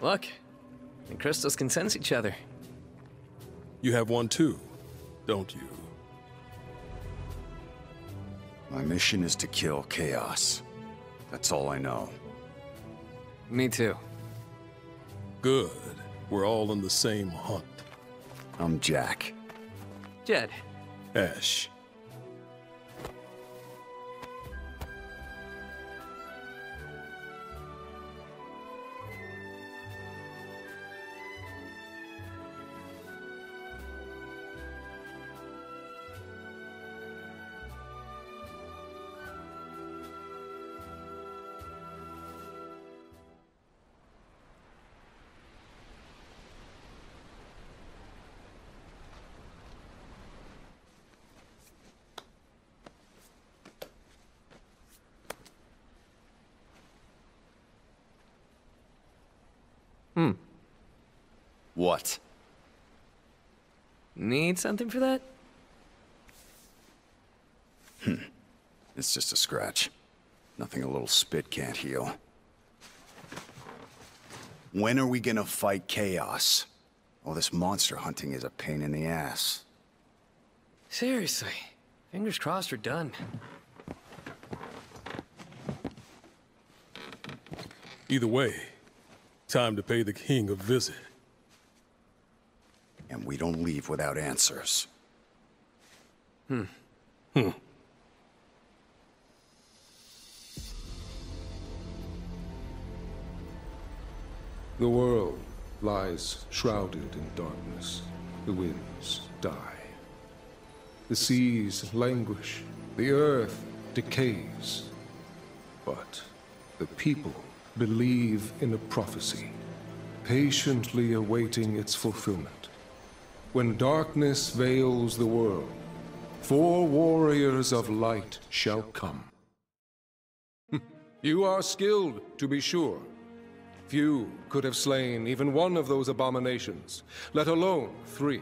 Look, the crystals can sense each other. You have one too, don't you? My mission is to kill chaos. That's all I know. Me too. Good. We're all on the same hunt. I'm Jack. Jed. Ash. What? Need something for that? It's just a scratch. Nothing a little spit can't heal. When are we gonna fight chaos? Oh, this monster hunting is a pain in the ass. Seriously. Fingers crossed we're done. Either way, time to pay the king a visit. And we don't leave without answers. The world lies shrouded in darkness. The winds die. The seas languish. The earth decays. But the people believe in a prophecy, patiently awaiting its fulfillment. When darkness veils the world, 4 warriors of light shall come. You are skilled, to be sure. Few could have slain even one of those abominations, let alone 3.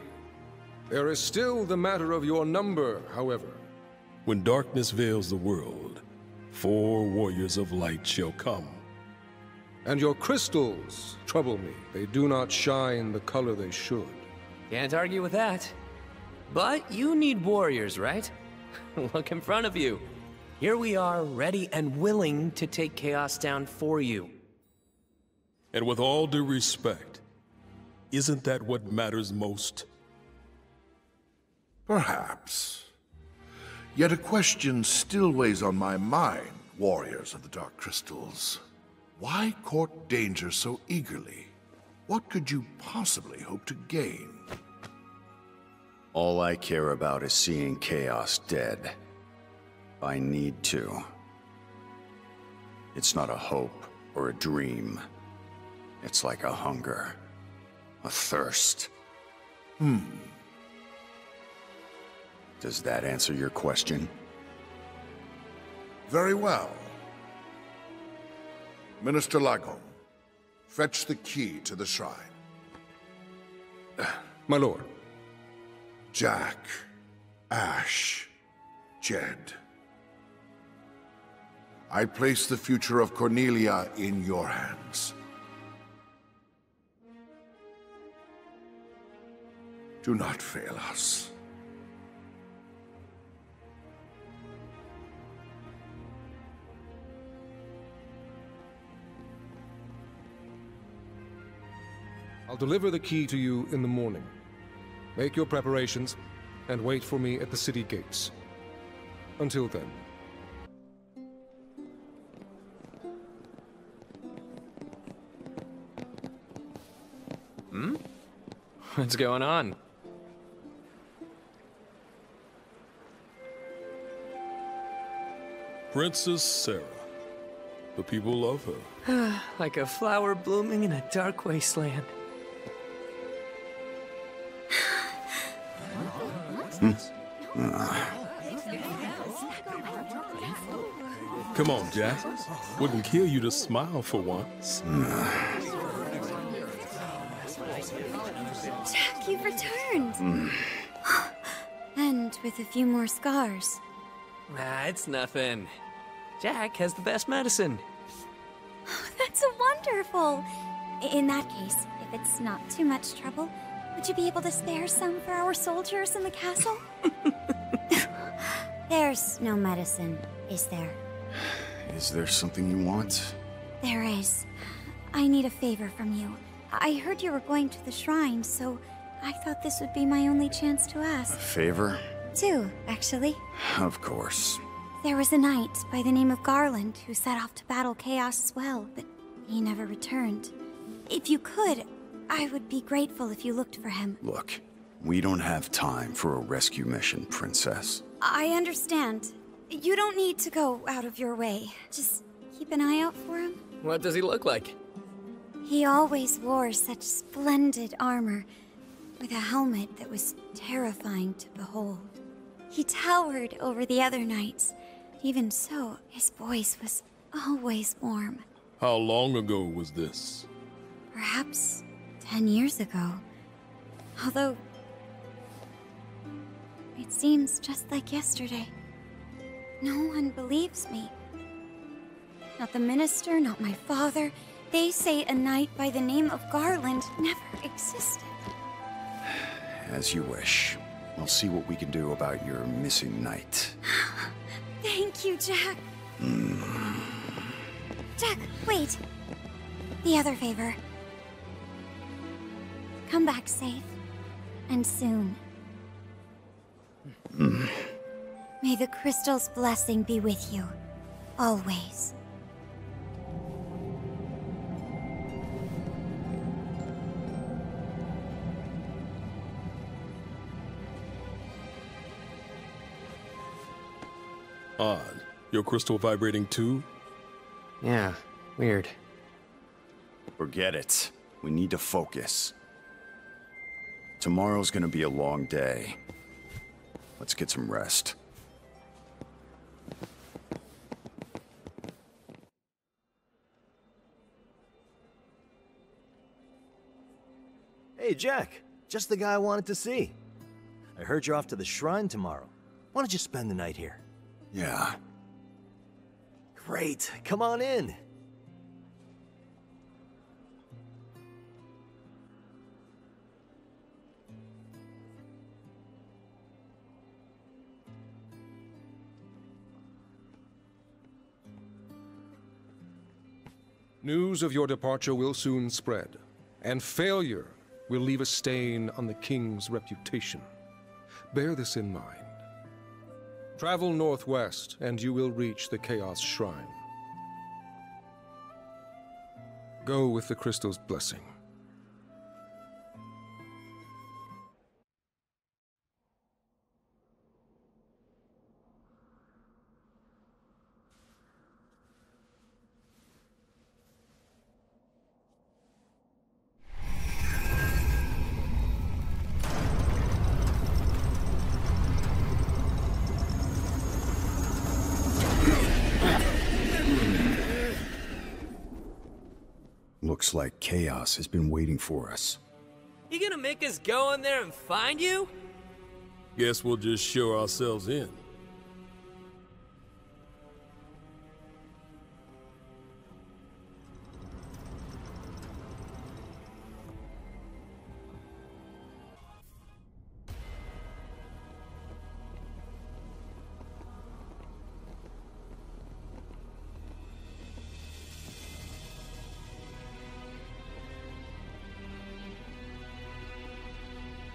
There is still the matter of your number, however. When darkness veils the world, 4 warriors of light shall come. And your crystals trouble me. They do not shine the color they should. Can't argue with that. But you need warriors, right? Look in front of you. Here we are, ready and willing to take chaos down for you. And with all due respect, isn't that what matters most? Perhaps. Yet a question still weighs on my mind, warriors of the dark crystals. Why court danger so eagerly? What could you possibly hope to gain? All I care about is seeing chaos dead. I need to. It's not a hope or a dream. It's like a hunger, a thirst. Does that answer your question? Very well. Minister Lagom, fetch the key to the shrine. My lord. Jack, Ash, Jed. I place the future of Cornelia in your hands. Do not fail us. I'll deliver the key to you in the morning. Make your preparations and wait for me at the city gates. Until then. What's going on? Princess Sarah. The people love her. Like a flower blooming in a dark wasteland. Come on, Jack. Wouldn't kill you to smile for once. Jack, you've returned. And with a few more scars. Nah, it's nothing. Jack has the best medicine. Oh, that's wonderful. In that case, if it's not too much trouble, would you be able to spare some for our soldiers in the castle? There's no medicine, is there? Is there something you want? There is. I need a favor from you. I heard you were going to the shrine, so I thought this would be my only chance to ask. A favor? Two, actually. Of course. There was a knight by the name of Garland who set off to battle Chaos as well, but he never returned. If you could, I would be grateful if you looked for him. Look, we don't have time for a rescue mission, Princess. I understand. You don't need to go out of your way. Just keep an eye out for him. What does he look like? He always wore such splendid armor, with a helmet that was terrifying to behold. He towered over the other knights. Even so, his voice was always warm. How long ago was this? Perhaps 10 years ago. Although, it seems just like yesterday. No one believes me. Not the minister, not my father. They say a knight by the name of Garland never existed. As you wish. We'll see what we can do about your missing knight. Thank you, Jack. Jack, wait. The other favor. Come back safe. And soon. May the crystal's blessing be with you. Always. Odd. Your crystal vibrating too? Yeah, weird. Forget it. We need to focus. Tomorrow's gonna be a long day. Let's get some rest. Hey, Jack. Just the guy I wanted to see. I heard you're off to the shrine tomorrow. Why don't you spend the night here? Yeah. Great. Come on in. News of your departure will soon spread, and failure will leave a stain on the king's reputation. Bear this in mind. Travel northwest, and you will reach the Chaos Shrine. Go with the crystal's blessing. Looks like Chaos has been waiting for us. You gonna make us go in there and find you? Guess we'll just show ourselves in.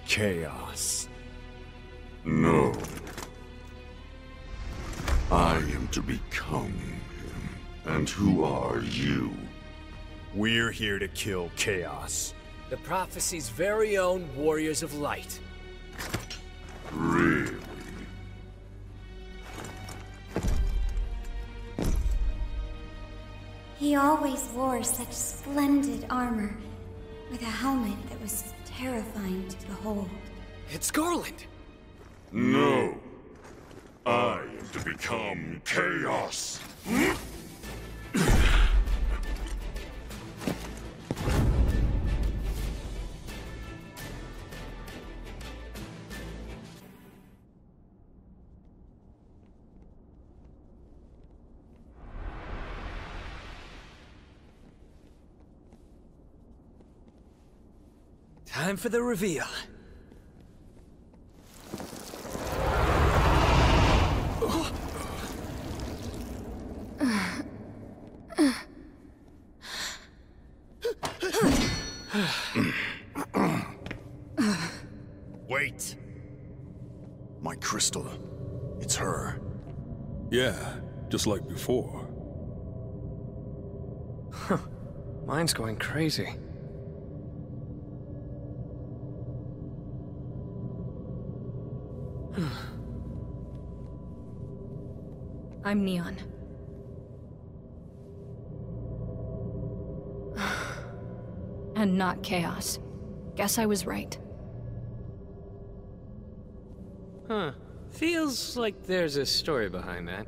Chaos. No. I am to become him. And who are you? We're here to kill Chaos. The prophecy's very own Warriors of Light. Really? He always wore such splendid armor, with a helmet that was terrifying to behold. It's Garland! No! I am to become Chaos! Time for the reveal. Wait. My crystal. It's her. Yeah, just like before. Huh. Mine's going crazy. I'm Neon. And not Chaos. Guess I was right. Huh. Feels like there's a story behind that.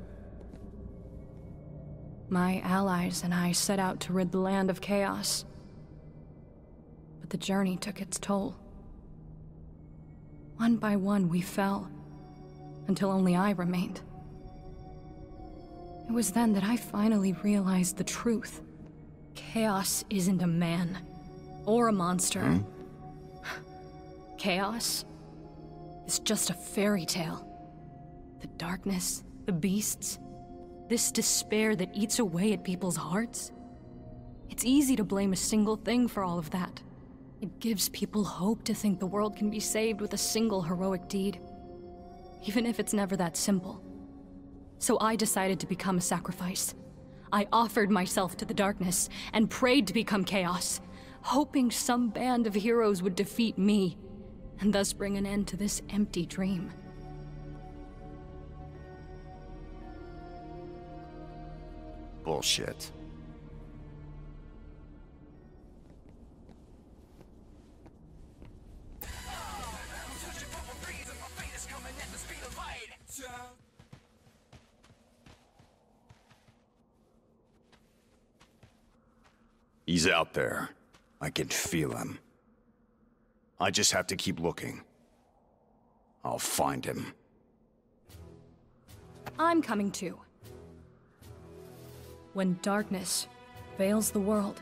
My allies and I set out to rid the land of Chaos. But the journey took its toll. One by one we fell, until only I remained. It was then that I finally realized the truth. Chaos isn't a man, or a monster. Hmm? Chaos is just a fairy tale. The darkness, the beasts, this despair that eats away at people's hearts. It's easy to blame a single thing for all of that. It gives people hope to think the world can be saved with a single heroic deed, even if it's never that simple. So I decided to become a sacrifice. I offered myself to the darkness and prayed to become Chaos, hoping some band of heroes would defeat me and thus bring an end to this empty dream. Bullshit. He's out there. I can feel him. I just have to keep looking. I'll find him. I'm coming too. When darkness veils the world,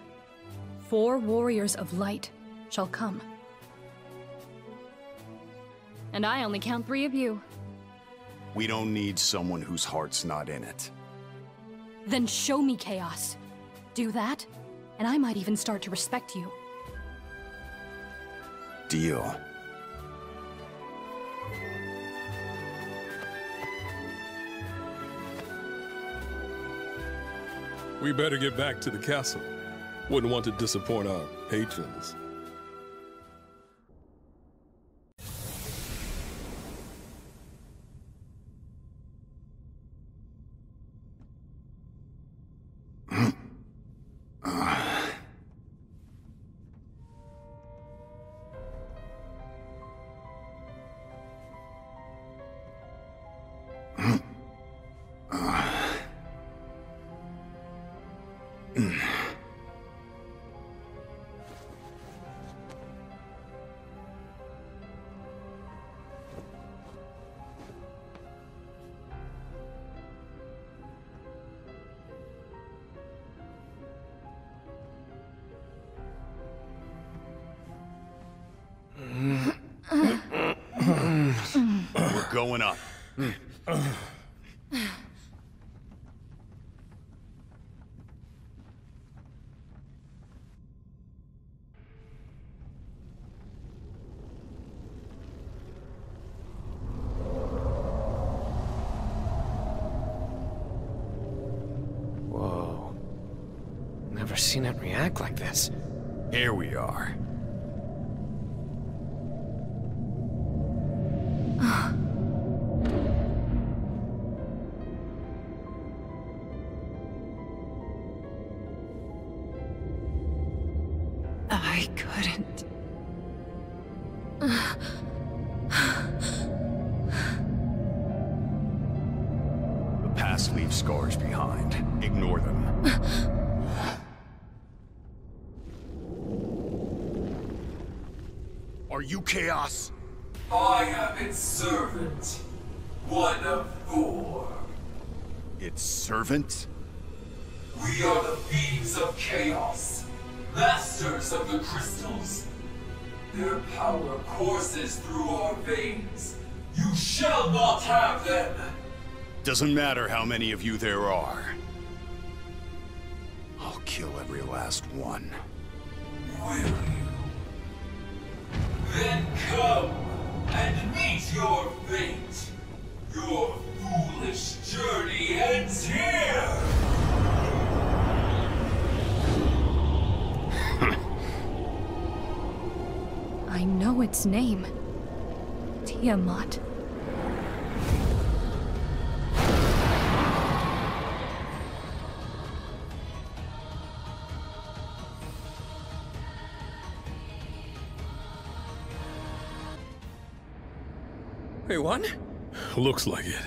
4 warriors of light shall come. And I only count 3 of you. We don't need someone whose heart's not in it. Then show me Chaos. Do that, and I might even start to respect you. Deal. We better get back to the castle. Wouldn't want to disappoint our patrons. Going up. Whoa. Never seen it react like this. Here we are. Chaos. I am its servant. 1 of 4. Its servant? We are the fiends of Chaos, masters of the crystals. Their power courses through our veins. You shall not have them! Doesn't matter how many of you there are. I'll kill every last one. Will you? Then come and meet your fate. Your foolish journey ends here! I know its name. Tiamat. We won? Looks like it.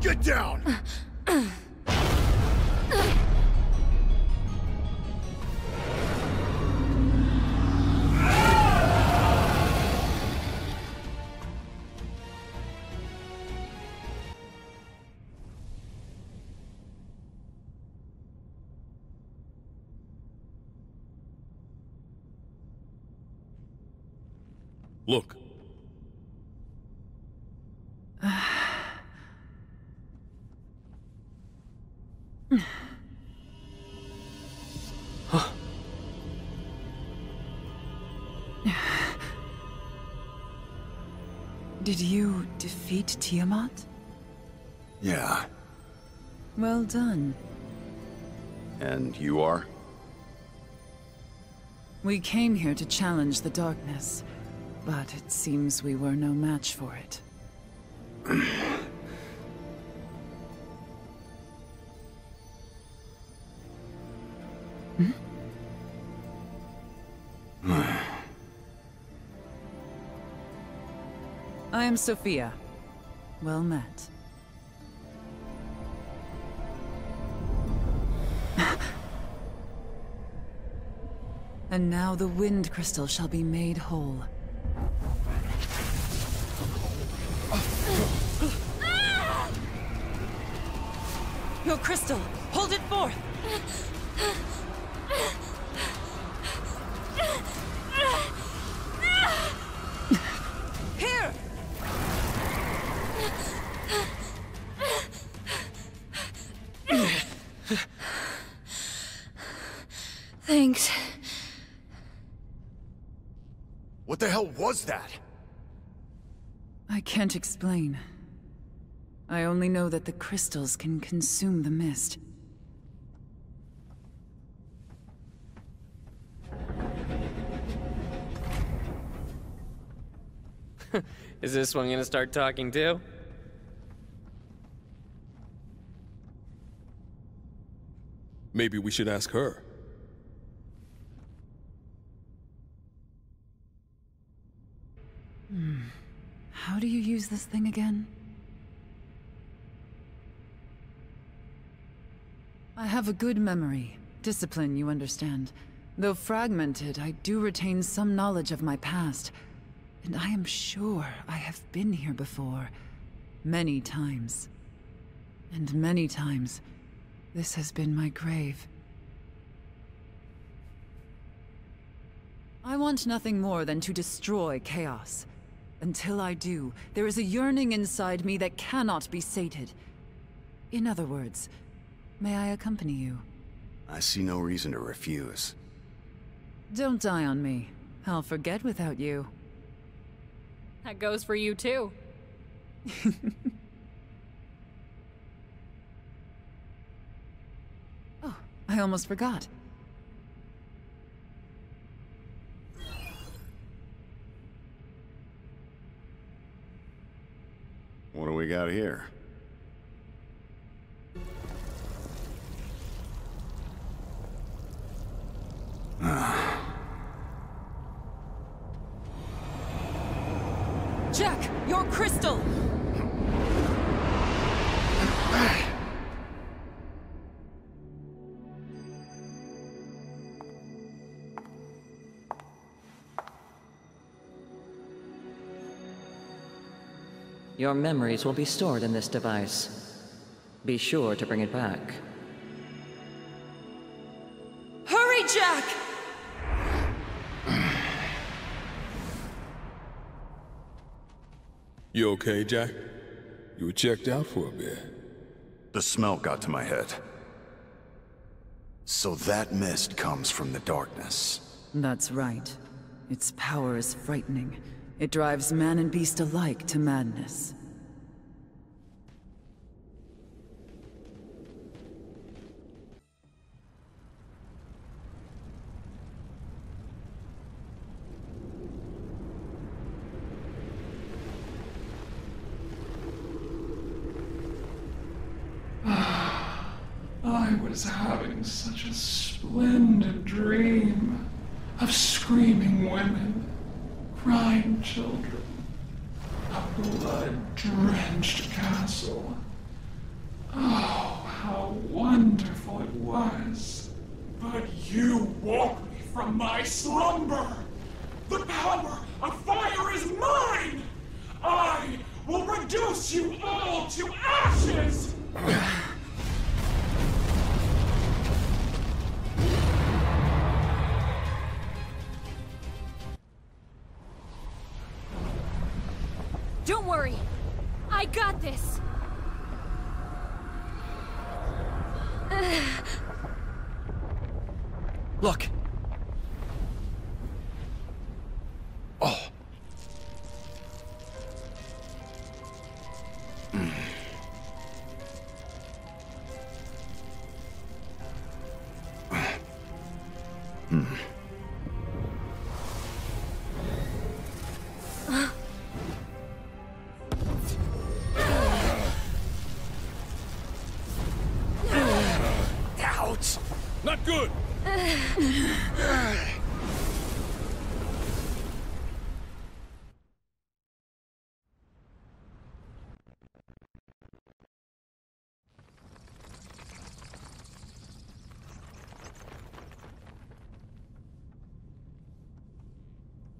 Get down! Look. Huh. Did you defeat Tiamat? Yeah. Well done. And you are? We came here to challenge the darkness. But it seems we were no match for it. I am Sophia. Well met. And now the wind crystal shall be made whole. Your crystal! Hold it forth! Here! Thanks. What the hell was that? I can't explain. I only know that the crystals can consume the mist. Is this one gonna start talking too? Maybe we should ask her. How do you use this thing again? I have a good memory. Discipline, you understand. Though fragmented, I do retain some knowledge of my past. And I am sure I have been here before. Many times. And many times, this has been my grave. I want nothing more than to destroy chaos. Until I do, there is a yearning inside me that cannot be sated. In other words, may I accompany you? I see no reason to refuse. Don't die on me. I'll forget without you. That goes for you too. Oh, I almost forgot. What do we got here? Jack, your crystal! Your memories will be stored in this device. Be sure to bring it back. Hurry, Jack! You okay, Jack? You were checked out for a bit. The smell got to my head. So that mist comes from the darkness. That's right. Its power is frightening. It drives man and beast alike to madness. I was having such a splendid dream of screaming women, crying children, a blood-drenched castle. Oh, how wonderful it was. But you woke me from my slumber. The power of fire is mine. I will reduce you all to ashes. Don't worry, I got this. Look. Oh.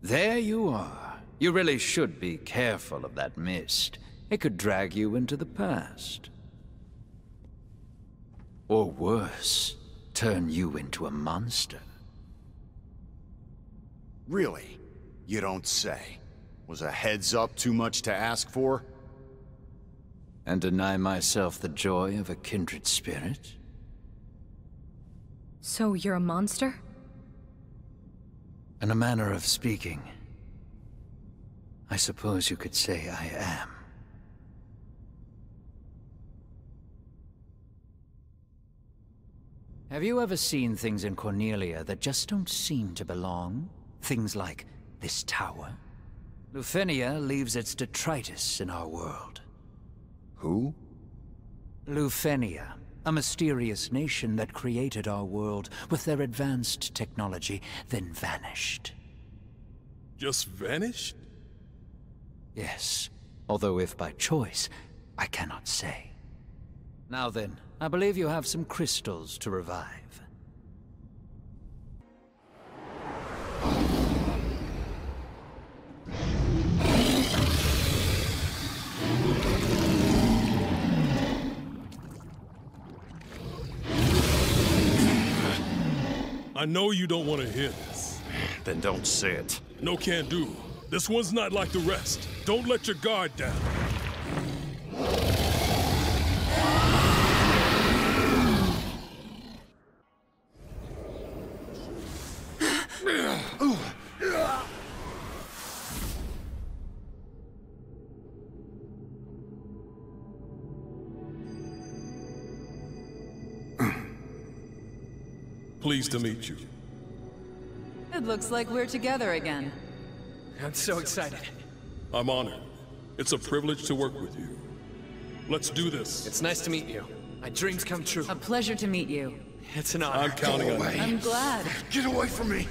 There you are. You really should be careful of that mist. It could drag you into the past. Or worse, turn you into a monster. Really? You don't say. Was a heads up too much to ask for? And deny myself the joy of a kindred spirit? So you're a monster? In a manner of speaking, I suppose you could say I am. Have you ever seen things in Cornelia that just don't seem to belong? Things like this tower? Lufenia leaves its detritus in our world. Who? Lufenia. A mysterious nation that created our world with their advanced technology, then vanished. Just vanished? Yes, although if by choice, I cannot say. Now then, I believe you have some crystals to revive. I know you don't want to hear this. Then don't say it. No can do. This one's not like the rest. Don't let your guard down. Pleased to meet you. It looks like we're together again. I'm so excited. I'm honored. It's a privilege to work with you. Let's do this. It's nice to meet you. My dreams come true. A pleasure to meet you. It's an honor. I'm counting on you. I'm glad. Get away from me.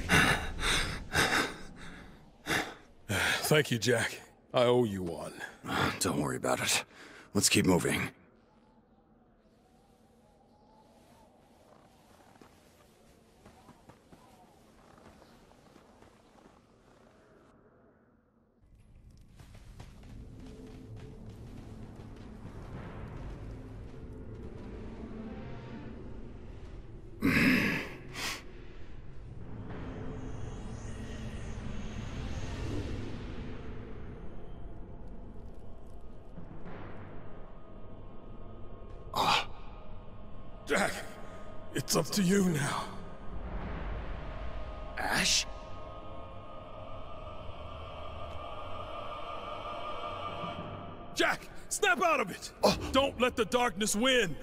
Thank you, Jack. I owe you one. Don't worry about it. Let's keep moving. Jack, it's up to you now. Ash? Jack, snap out of it! Oh. Don't let the darkness win!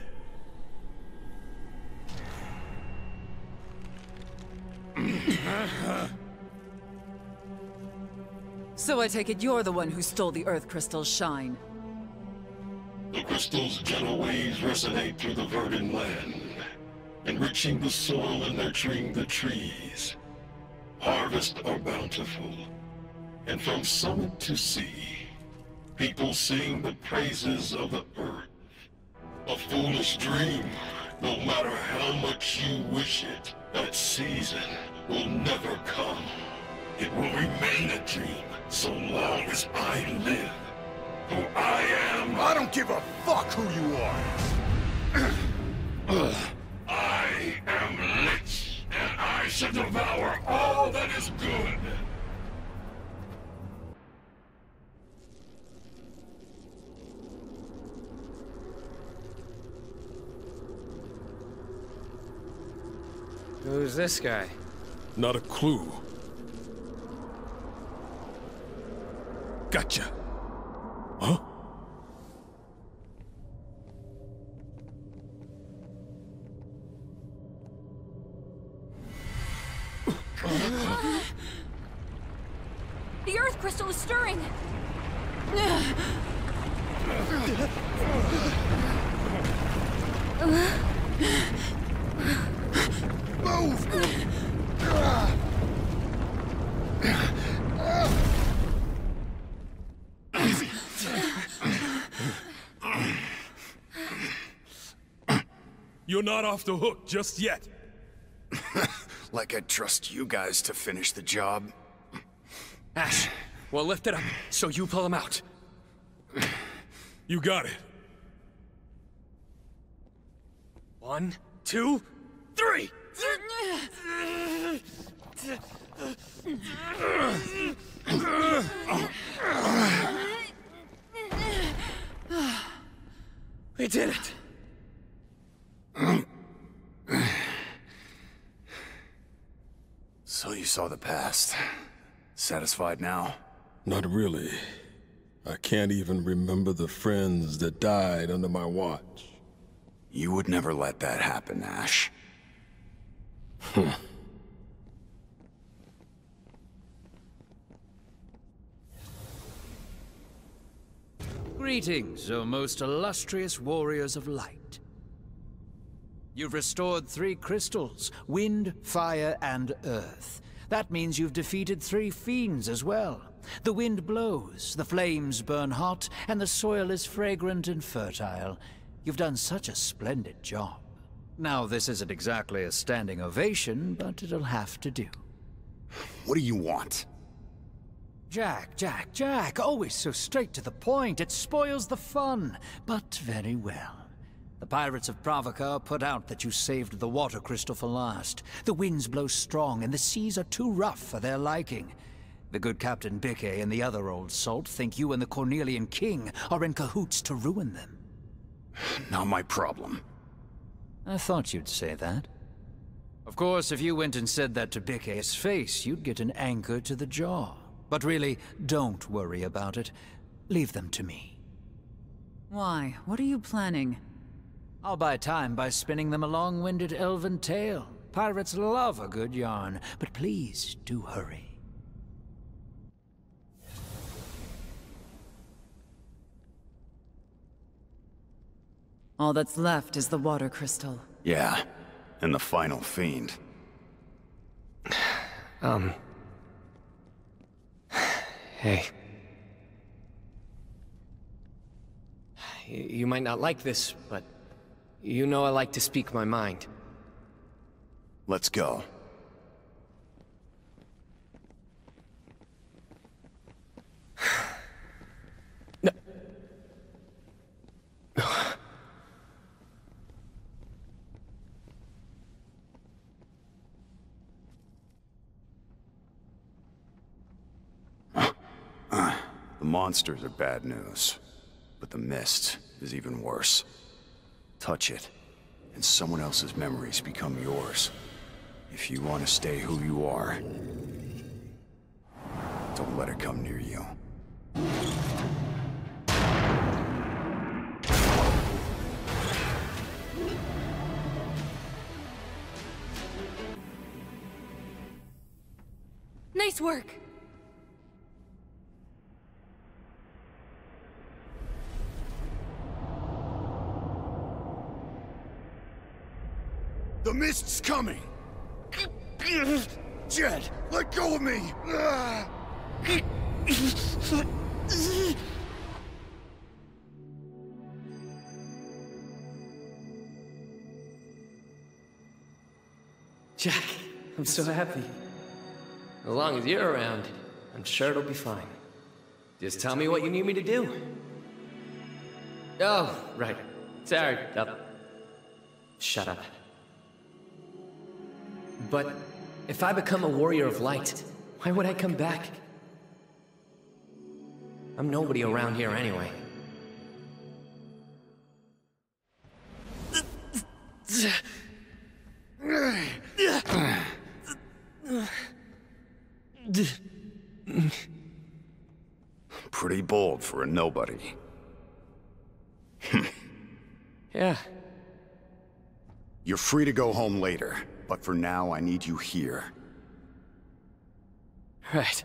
So I take it you're the one who stole the Earth Crystal's shine. The crystal's gentle waves resonate through the verdant land, enriching the soil and nurturing the trees. Harvests are bountiful, and from summit to sea, people sing the praises of the earth. A foolish dream, no matter how much you wish it, that season will never come. It will remain a dream so long as I live. Who I am. I don't give a fuck who you are. I am Lich, and I shall devour all that is good. Who's this guy? Not a clue. Gotcha. Huh? The Earth Crystal is stirring! You're not off the hook just yet. Like I'd trust you guys to finish the job. Ash, we'll lift it up, so you pull him out. You got it. 1, 2, 3! We did it. So you saw the past. Satisfied now? Not really. I can't even remember the friends that died under my watch. You would never let that happen, Ash. Greetings, O most illustrious warriors of light. You've restored 3 crystals, wind, fire, and earth. That means you've defeated 3 fiends as well. The wind blows, the flames burn hot, and the soil is fragrant and fertile. You've done such a splendid job. Now, this isn't exactly a standing ovation, but it'll have to do. What do you want? Jack, always so straight to the point. It spoils the fun, but very well. The pirates of Pravoka are put out that you saved the water crystal for last. The winds blow strong, and the seas are too rough for their liking. The good Captain Bikke and the other old salt think you and the Cornelian king are in cahoots to ruin them. Not my problem. I thought you'd say that. Of course, if you went and said that to Bikke's face, you'd get an anchor to the jaw. But really, don't worry about it. Leave them to me. Why? What are you planning? I'll buy time by spinning them a long-winded elven tale. Pirates love a good yarn, but please do hurry. All that's left is the water crystal. Yeah, and the final fiend. Hey. You might not like this, but... you know I like to speak my mind. Let's go. No. The monsters are bad news, but the mist is even worse. Touch it, and someone else's memories become yours. If you want to stay who you are, don't let it come near you. Nice work! The mist's coming! Jed, let go of me! Jack, I'm so happy. As long as you're around, I'm sure it'll be fine. Just tell me what you need me to do. Oh, right. Sorry. Shut up. But if I become a warrior of light, why would I come back? I'm nobody around here anyway. Pretty bold for a nobody. Yeah. You're free to go home later, but for now I need you here. Right.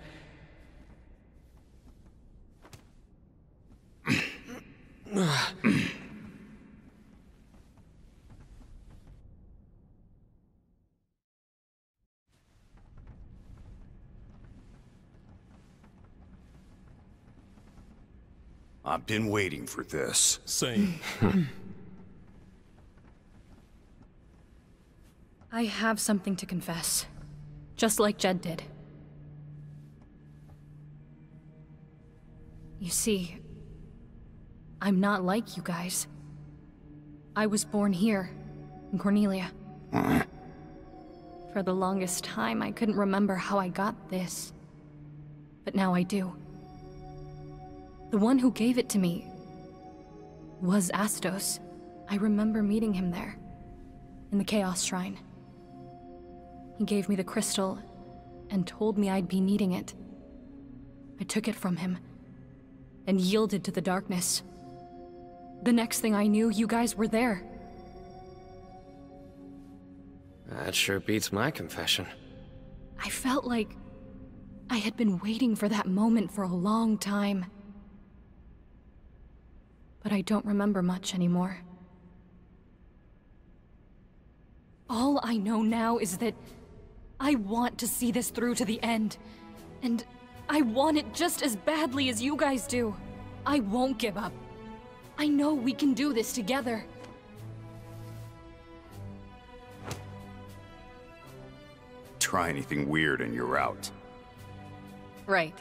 I've been waiting for this. Same. I have something to confess, just like Jed did. You see, I'm not like you guys. I was born here, in Cornelia. For the longest time, I couldn't remember how I got this. But now I do. The one who gave it to me was Astos. I remember meeting him there, in the Chaos Shrine. He gave me the crystal and told me I'd be needing it. I took it from him and yielded to the darkness. The next thing I knew, you guys were there. That sure beats my confession. I felt like I had been waiting for that moment for a long time. But I don't remember much anymore. All I know now is that I want to see this through to the end. And I want it just as badly as you guys do. I won't give up. I know we can do this together. Try anything weird and you're out. Right.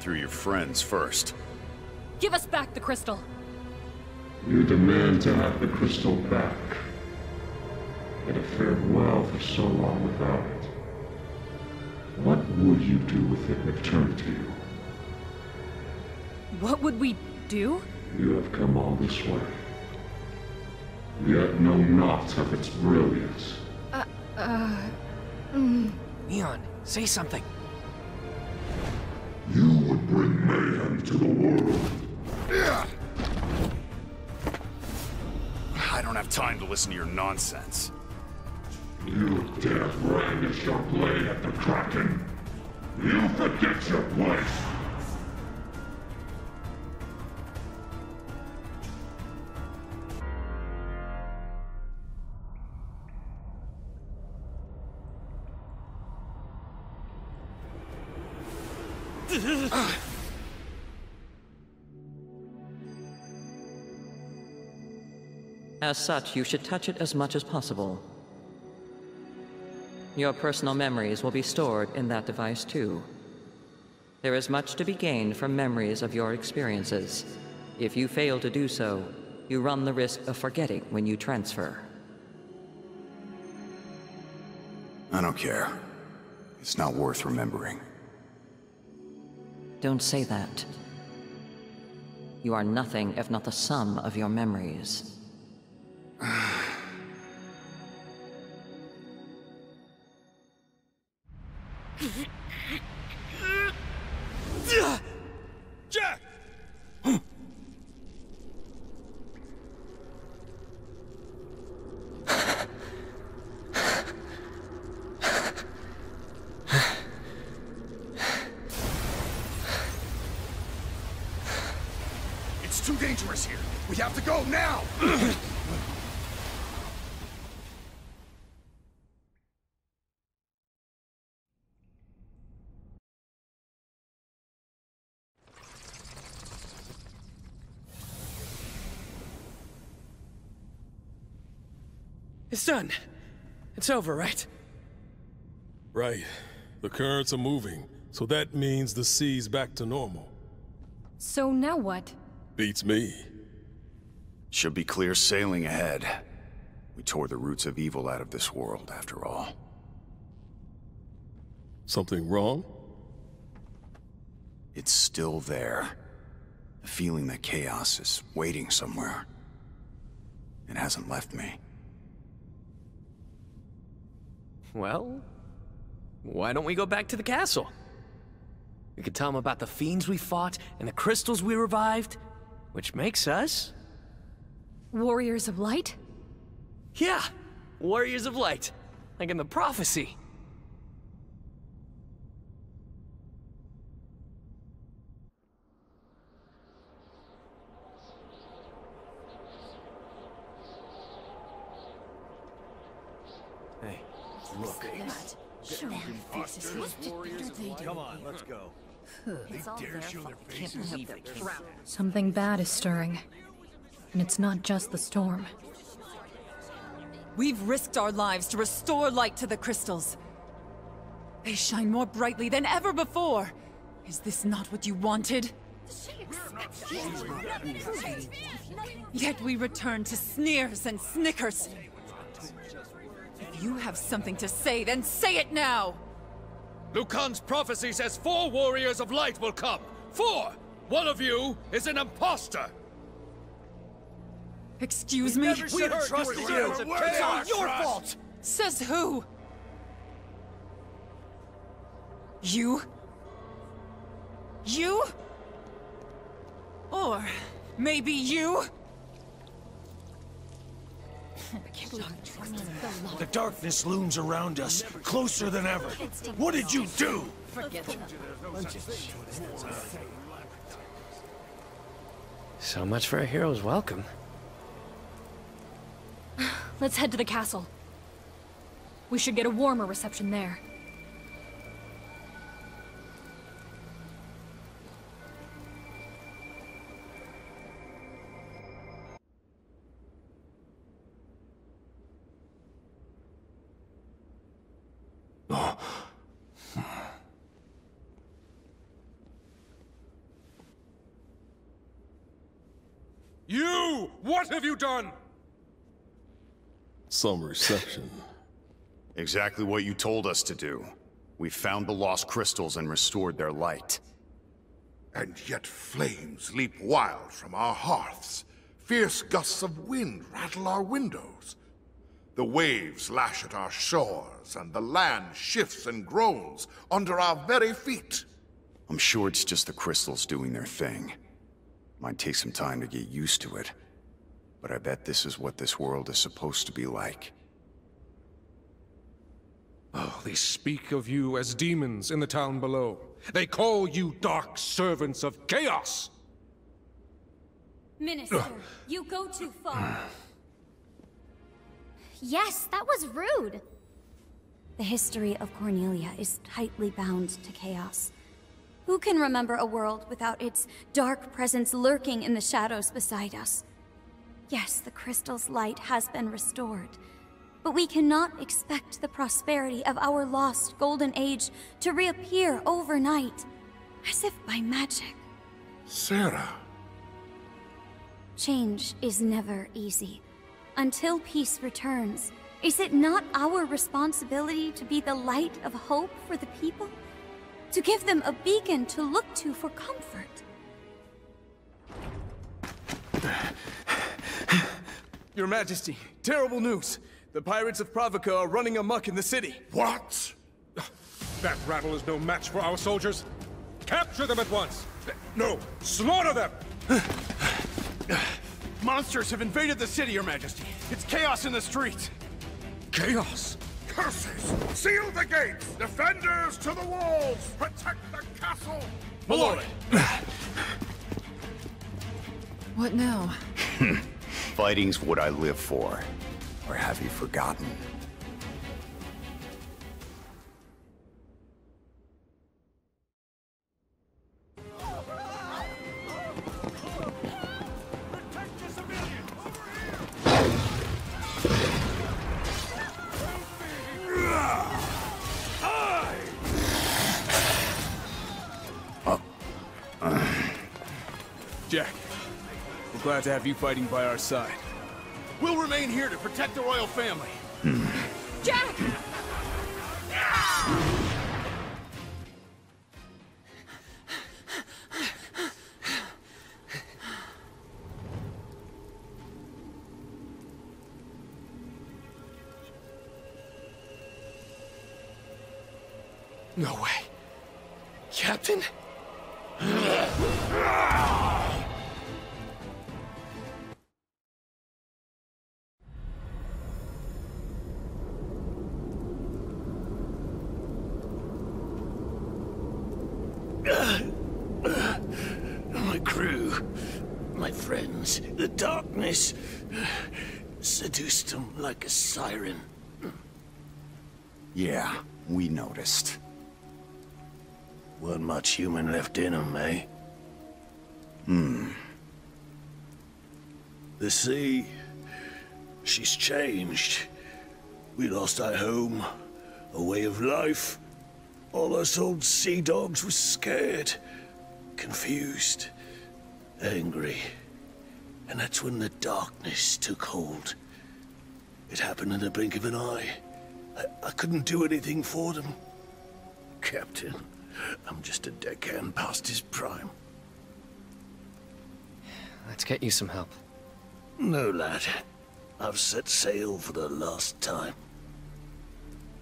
Through your friends first. Give us back the crystal. You demand to have the crystal back. And have fared well for so long without it. What would you do with it if turned to you? What would we do? You have come all this way. Yet know not of its brilliance. Neon, say something. You would bring mayhem to the world. I don't have time to listen to your nonsense. You dare brandish your blade at the Kraken. You forget your place. As such, you should touch it as much as possible. Your personal memories will be stored in that device too. There is much to be gained from memories of your experiences. If you fail to do so, you run the risk of forgetting when you transfer. I don't care. It's not worth remembering. Don't say that. You are nothing if not the sum of your memories. Jack! It's too dangerous here. We have to go now. It's done. It's over, right? Right. The currents are moving, so that means the sea's back to normal. So now what? Beats me. Should be clear sailing ahead. We tore the roots of evil out of this world, after all. Something wrong? It's still there. The feeling that chaos is waiting somewhere. It hasn't left me. Well, why don't we go back to the castle? We could tell them about the fiends we fought and the crystals we revived, which makes us... Warriors of Light? Yeah, Warriors of Light, like in the prophecy. Look, show their faces. Come on, let's go. They dare show their faces. Something bad is stirring, and it's not just the storm. We've risked our lives to restore light to the crystals. They shine more brightly than ever before. Is this not what you wanted? Yet we return to sneers and snickers. If you have something to say, then say it now! Lucan's prophecy says 4 warriors of light will come! 4! One of you is an imposter! Excuse me? We trusted you! It's all your fault! Says who? You? You? Or maybe you? The darkness looms around us, closer than ever. What did you do? So much for a hero's welcome. Let's head to the castle. We should get a warmer reception there. You! What have you done? Some reception. Exactly what you told us to do. We found the lost crystals and restored their light. And yet flames leap wild from our hearths. Fierce gusts of wind rattle our windows. The waves lash at our shores, and the land shifts and groans under our very feet. I'm sure it's just the crystals doing their thing. Might take some time to get used to it, but I bet this is what this world is supposed to be like. Oh, they speak of you as demons in the town below. They call you dark servants of chaos! Minister, you go too far. Yes, that was rude! The history of Cornelia is tightly bound to chaos. Who can remember a world without its dark presence lurking in the shadows beside us? Yes, the crystal's light has been restored, but we cannot expect the prosperity of our lost golden age to reappear overnight, as if by magic. Sarah. Change is never easy. Until peace returns, is it not our responsibility to be the light of hope for the people? To give them a beacon to look to for comfort? Your Majesty, terrible news! The pirates of Pravoka are running amok in the city! What?! That rattle is no match for our soldiers! Capture them at once! No! Slaughter them! Monsters have invaded the city, Your Majesty! It's chaos in the streets! Chaos? Curses! Seal the gates! Defenders to the walls! Protect the castle! My lord! What now? Fighting's what I live for. Or have you forgotten? To have you fighting by our side. We'll remain here to protect the royal family. Jack! No way. Captain? Seduced him like a siren. Yeah, we noticed. Weren't much human left in him, eh? The sea... she's changed. We lost our home, a way of life. All us old sea dogs were scared, confused, angry. And that's when the darkness took hold. It happened in the blink of an eye. I couldn't do anything for them. Captain, I'm just a deckhand past his prime. Let's get you some help. No, lad. I've set sail for the last time.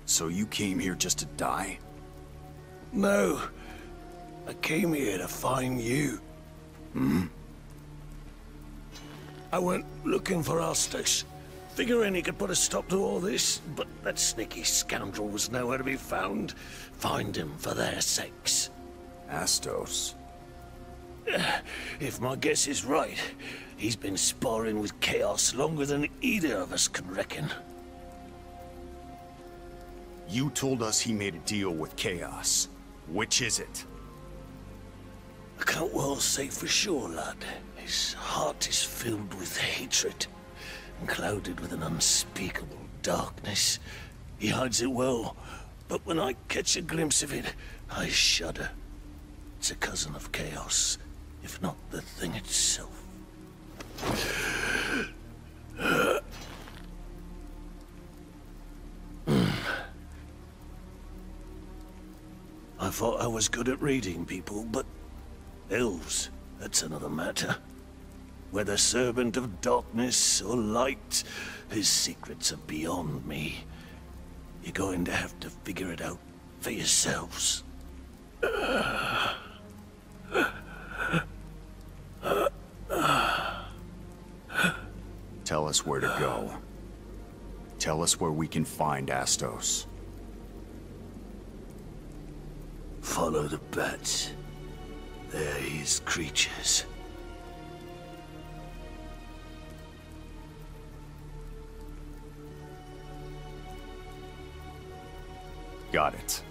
So you came here just to die? No. I came here to find you. I went looking for Astos, figuring he could put a stop to all this, but that sneaky scoundrel was nowhere to be found. Find him for their sakes. Astos? If my guess is right, he's been sparring with chaos longer than either of us can reckon. You told us he made a deal with chaos. Which is it? I can't well say for sure, lad. His heart is filled with hatred, and clouded with an unspeakable darkness. He hides it well, but when I catch a glimpse of it, I shudder. It's a cousin of chaos, if not the thing itself. I thought I was good at reading people, but elves, that's another matter. Whether servant of darkness or light, his secrets are beyond me. You're going to have to figure it out for yourselves. Tell us where to go. Tell us where we can find Astos. Follow the bats. They're his creatures. Got it.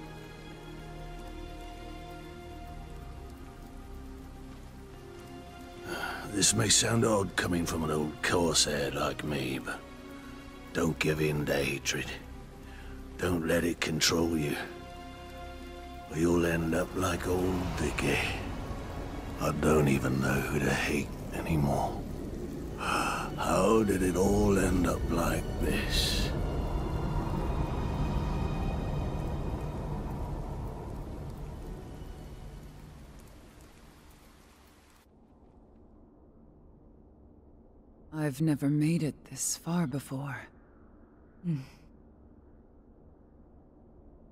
This may sound odd coming from an old corsair like me, but Don't give in to hatred. Don't let it control you. Or you'll end up like old Dickie. I don't even know who to hate anymore. How did it all end up like this? I've never made it this far before.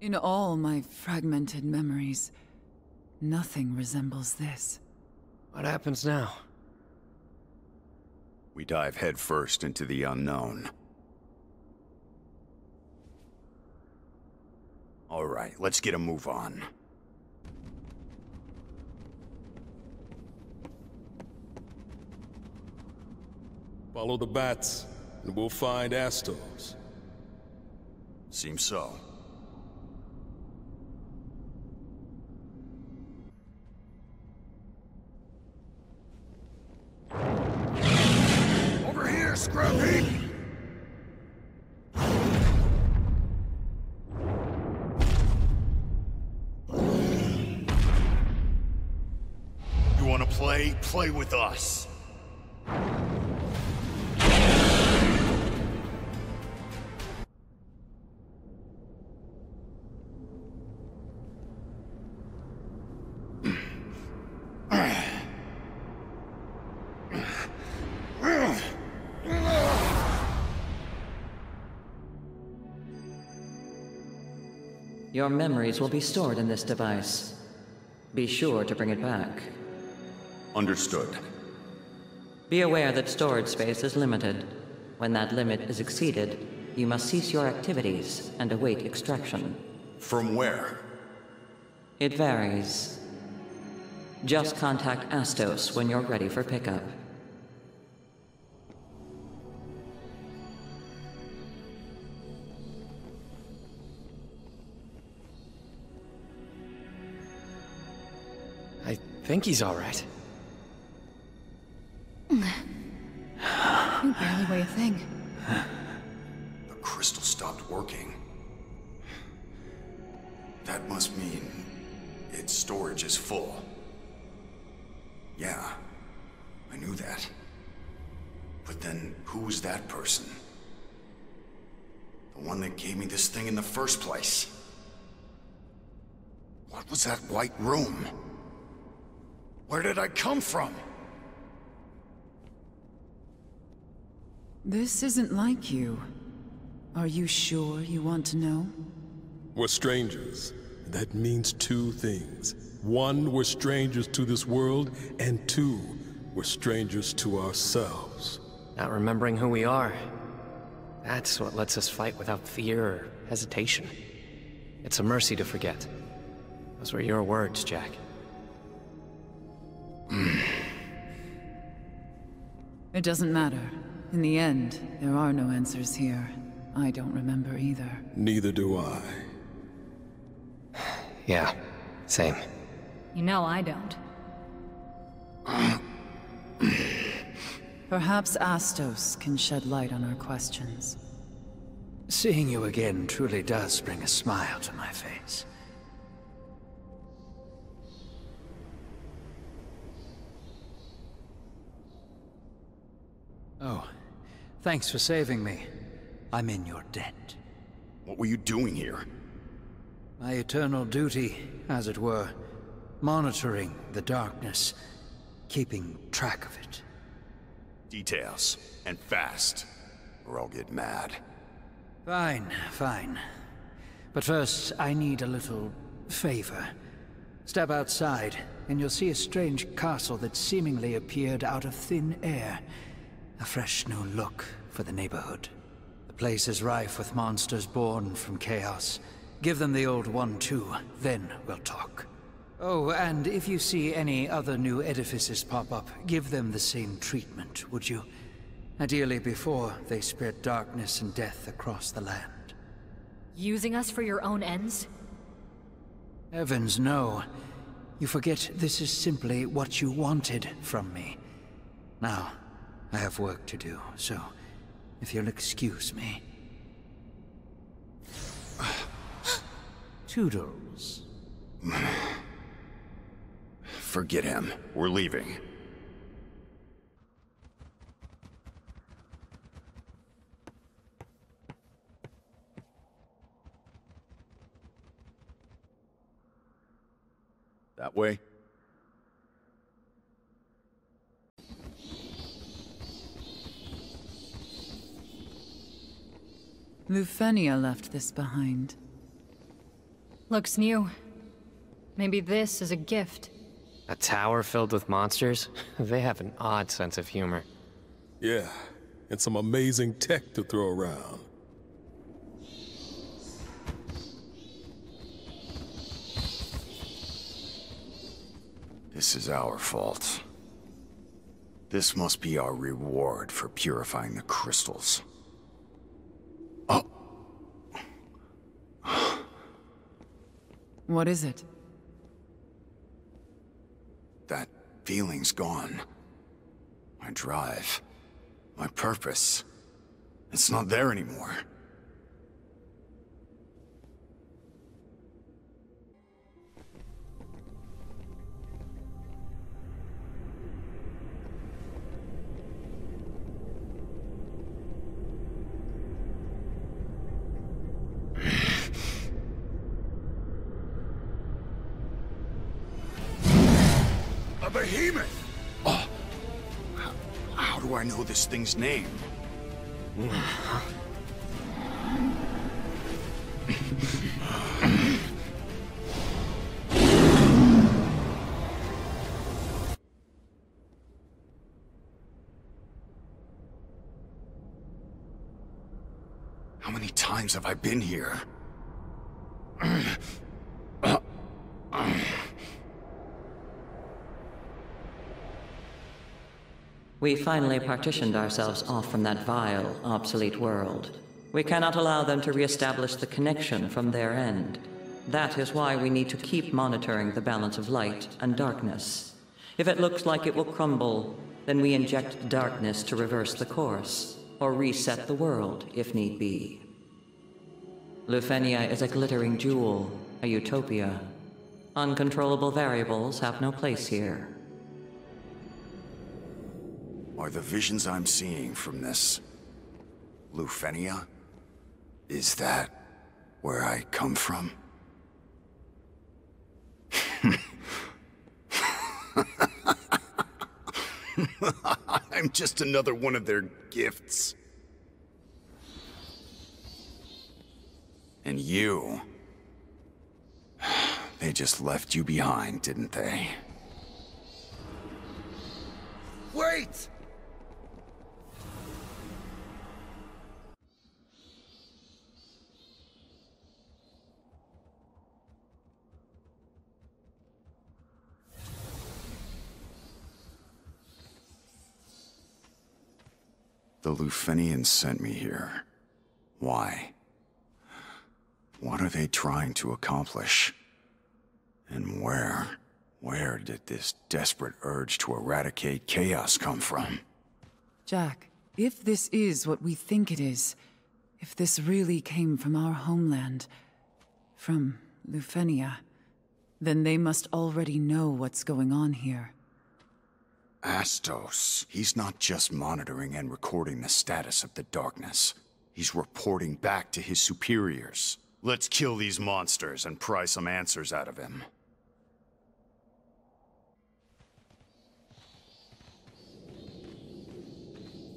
In all my fragmented memories, nothing resembles this. What happens now? We dive headfirst into the unknown. All right, let's get a move on. Follow the bats, and we'll find Astos. Seems so. Over here, Scrappy! You wanna play? Play with us! Your memories will be stored in this device. Be sure to bring it back. Understood. Be aware that storage space is limited. When that limit is exceeded, you must cease your activities and await extraction. From where? It varies. Just contact Astos when you're ready for pickup. I think he's all right. You barely weigh a thing. The crystal stopped working. That must mean its storage is full. Yeah, I knew that. But then, who's that person? The one that gave me this thing in the first place? What was that white room? Where did I come from? This isn't like you. Are you sure you want to know? We're strangers. That means two things. One, we're strangers to this world, and two, we're strangers to ourselves. Not remembering who we are. That's what lets us fight without fear or hesitation. It's a mercy to forget. Those were your words, Jack. It doesn't matter. In the end, there are no answers here. I don't remember either. Neither do I. Yeah, same. You know I don't. Perhaps Astos can shed light on our questions. Seeing you again truly does bring a smile to my face. Oh, thanks for saving me. I'm in your debt. What were you doing here? My eternal duty, as it were. Monitoring the darkness. Keeping track of it. Details. And fast. Or I'll get mad. Fine, fine. But first, I need a little favor. Step outside, and you'll see a strange castle that seemingly appeared out of thin air. A fresh new look for the neighborhood. The place is rife with monsters born from chaos. Give them the old one too, then we'll talk. Oh, and if you see any other new edifices pop up, give them the same treatment, would you? Ideally before they spread darkness and death across the land. Using us for your own ends? Heavens, no. You forget this is simply what you wanted from me. Now, I have work to do, so if you'll excuse me. Toodles. Forget him. We're leaving. That way? Lufenia left this behind. Looks new. Maybe this is a gift. A tower filled with monsters? They have an odd sense of humor. Yeah, and some amazing tech to throw around. This is our fault. This must be our reward for purifying the crystals. Oh! What is it? That feeling's gone. My drive. My purpose. It's not there anymore. Behemoth! Oh. How do I know this thing's name? How many times have I been here? We finally partitioned ourselves off from that vile, obsolete world. We cannot allow them to re-establish the connection from their end. That is why we need to keep monitoring the balance of light and darkness. If it looks like it will crumble, then we inject darkness to reverse the course, or reset the world, if need be. Lufenia is a glittering jewel, a utopia. Uncontrollable variables have no place here. Are the visions I'm seeing from this Lufenia? Is that where I come from? I'm just another one of their gifts. And you... They just left you behind, didn't they? Wait! The Lufenians sent me here. Why? What are they trying to accomplish? And where did this desperate urge to eradicate chaos come from? Jack, if this is what we think it is, if this really came from our homeland, from Lufenia, then they must already know what's going on here. Astos. He's not just monitoring and recording the status of the darkness. He's reporting back to his superiors. Let's kill these monsters and pry some answers out of him.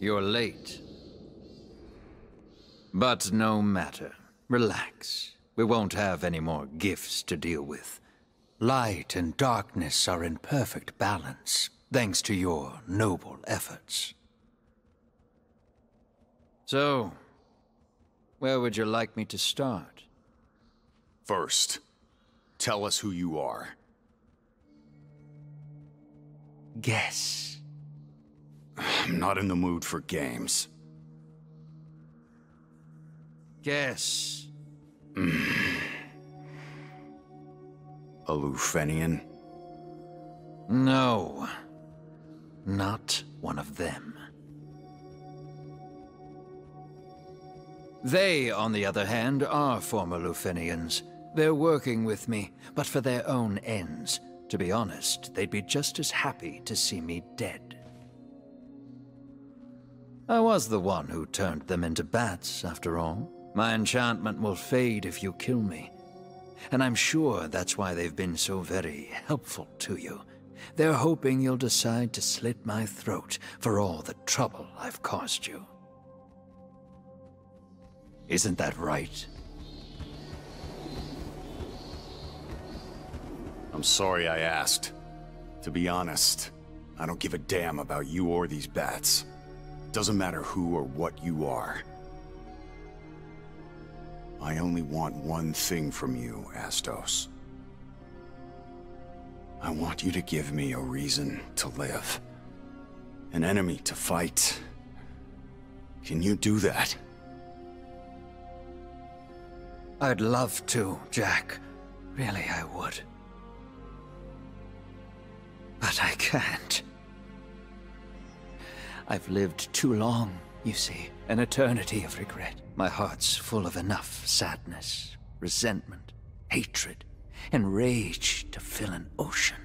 You're late. But no matter. Relax. We won't have any more gifts to deal with. Light and darkness are in perfect balance. Thanks to your noble efforts. So, where would you like me to start? First, tell us who you are. Guess. I'm not in the mood for games. Guess. A Lufenian? No. Not one of them. They, on the other hand, are former Lufenians. They're working with me, but for their own ends. To be honest, they'd be just as happy to see me dead. I was the one who turned them into bats, after all. My enchantment will fade if you kill me. And I'm sure that's why they've been so very helpful to you. They're hoping you'll decide to slit my throat for all the trouble I've caused you. Isn't that right? I'm sorry I asked. To be honest, I don't give a damn about you or these bats. Doesn't matter who or what you are. I only want one thing from you, Astos. I want you to give me a reason to live. An enemy to fight. Can you do that? I'd love to, Jack. Really, I would. But I can't. I've lived too long, you see. An eternity of regret. My heart's full of enough sadness, resentment, hatred, and rage to fill an ocean.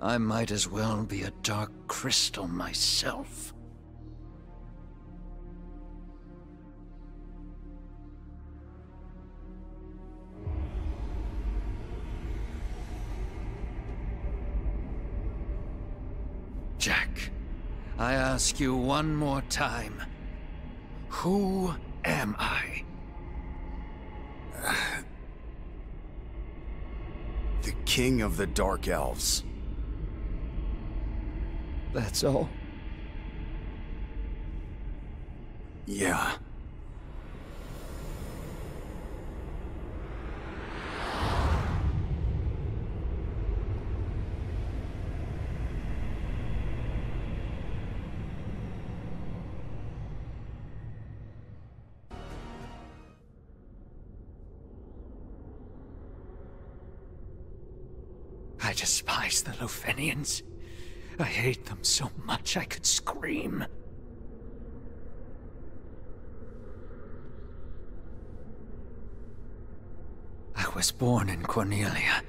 I might as well be a dark crystal myself. Jack, I ask you one more time. Who am I? The King of the Dark Elves. That's all? Yeah. I despise the Lufenians. I hate them so much I could scream. I was born in Cornelia.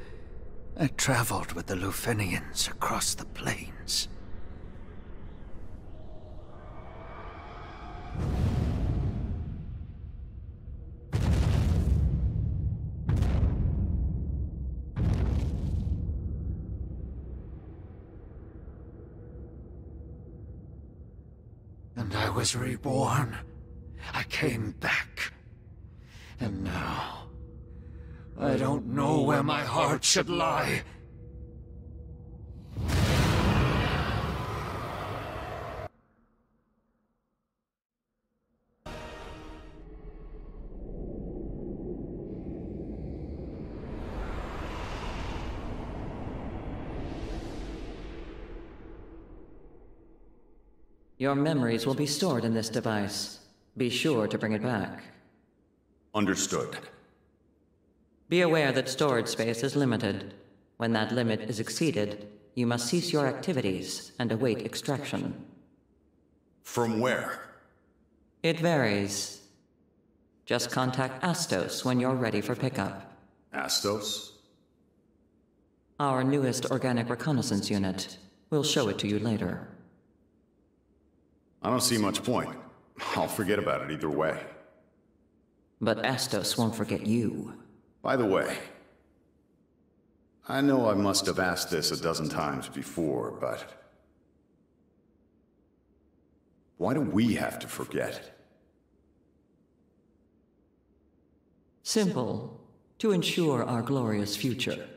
I traveled with the Lufenians across the plains. I was reborn. I came back. And now, I don't know where my heart should lie. Your memories will be stored in this device. Be sure to bring it back. Understood. Be aware that storage space is limited. When that limit is exceeded, you must cease your activities and await extraction. From where? It varies. Just contact Astos when you're ready for pickup. Astos? Our newest organic reconnaissance unit. We'll show it to you later. I don't see much point. I'll forget about it either way. But Astos won't forget you. By the way, I know I must have asked this a dozen times before, but why do we have to forget? Simple. To ensure our glorious future.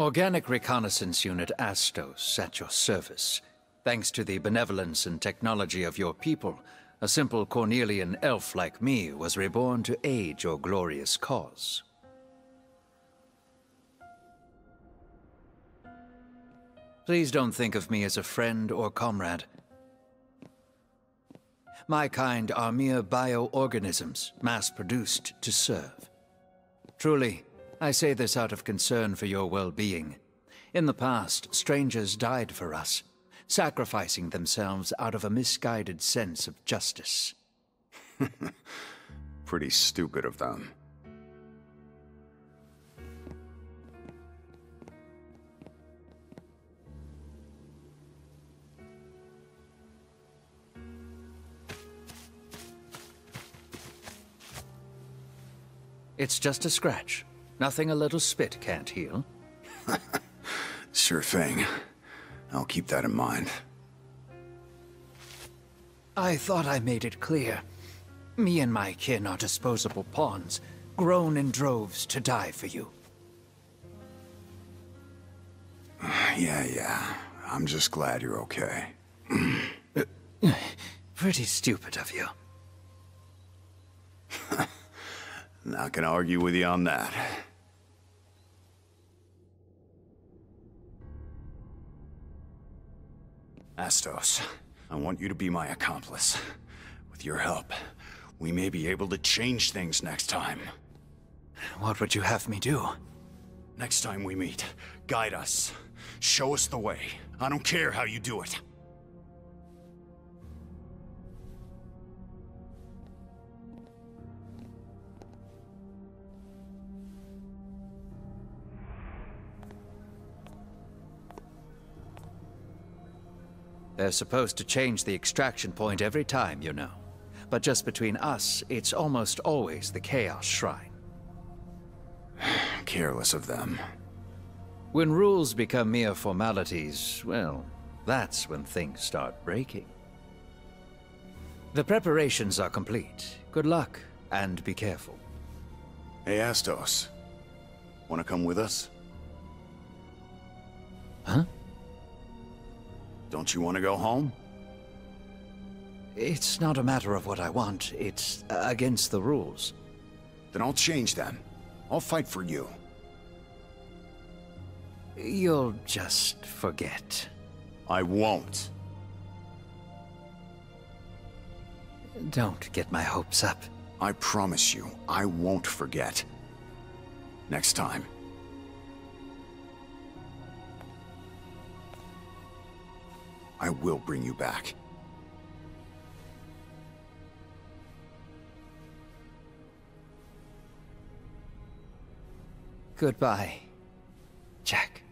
Organic Reconnaissance Unit Astos at your service. Thanks to the benevolence and technology of your people, a simple Cornelian elf like me was reborn to aid your glorious cause. Please don't think of me as a friend or comrade. My kind are mere bioorganisms, mass-produced to serve. Truly, I say this out of concern for your well-being. In the past, strangers died for us, sacrificing themselves out of a misguided sense of justice. Pretty stupid of them. It's just a scratch. Nothing a little spit can't heal. Sure thing. I'll keep that in mind. I thought I made it clear. Me and my kin are disposable pawns, grown in droves to die for you. Yeah. I'm just glad you're okay. Pretty stupid of you. Not gonna argue with you on that. Astos, I want you to be my accomplice. With your help, we may be able to change things next time. What would you have me do? Next time we meet, guide us. Show us the way. I don't care how you do it. They're supposed to change the extraction point every time, you know. But just between us, it's almost always the Chaos Shrine. Careless of them. When rules become mere formalities, well, that's when things start breaking. The preparations are complete. Good luck, and be careful. Hey, Astos. Wanna come with us? Huh? Don't you want to go home? It's not a matter of what I want. It's against the rules. Then I'll change them. I'll fight for you. You'll just forget. I won't. Don't get my hopes up. I promise you, I won't forget. Next time. I will bring you back. Goodbye, Jack.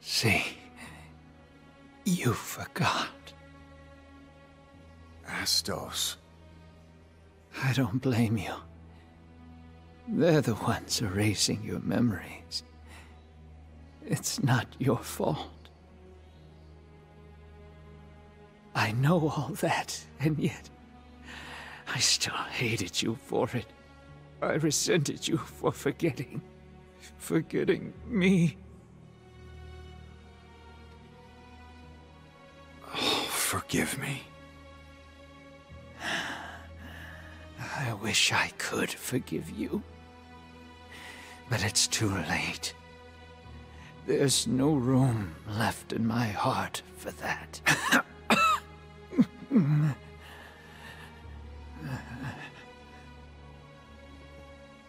See, you forgot. Astos. I don't blame you. They're the ones erasing your memories. It's not your fault. I know all that, and yet I still hated you for it. I resented you for forgetting me. Forgive me. I wish I could forgive you. But it's too late. There's no room left in my heart for that.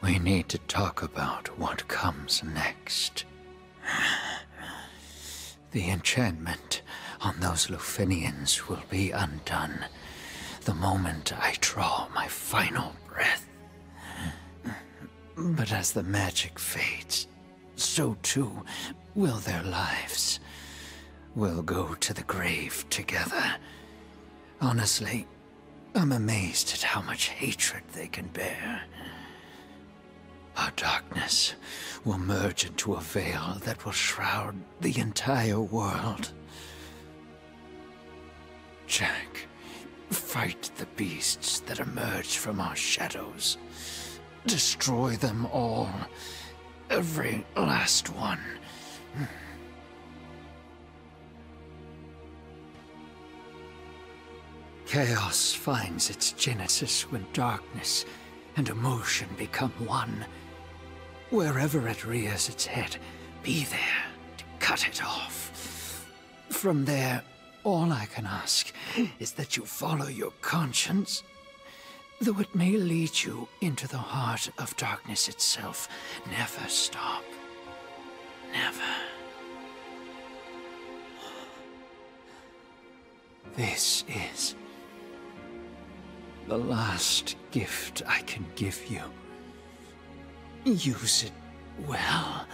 We need to talk about what comes next. The enchantment on those Lufenians will be undone the moment I draw my final breath. But as the magic fades, so too will their lives. We'll go to the grave together. Honestly, I'm amazed at how much hatred they can bear. Our darkness will merge into a veil that will shroud the entire world. Jack, fight the beasts that emerge from our shadows. Destroy them all. Every last one. Chaos finds its genesis when darkness and emotion become one. Wherever it rears its head, be there to cut it off. From there, all I can ask is that you follow your conscience, though it may lead you into the heart of darkness itself. Never stop. Never. This is the last gift I can give you. Use it well.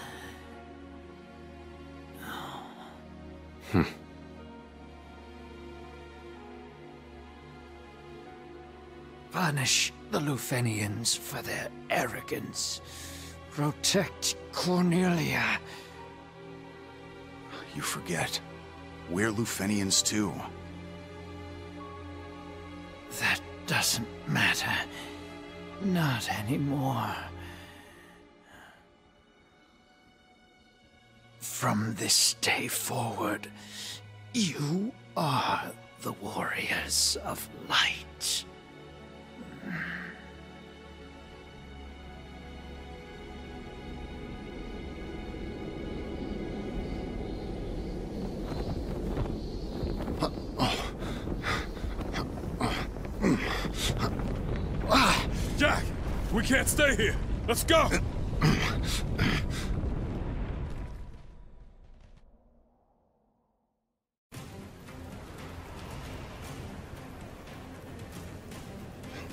Punish the Lufenians for their arrogance. Protect Cornelia. You forget. We're Lufenians too. That doesn't matter. Not anymore. From this day forward, you are the warriors of light. Jack, we can't stay here. Let's go. The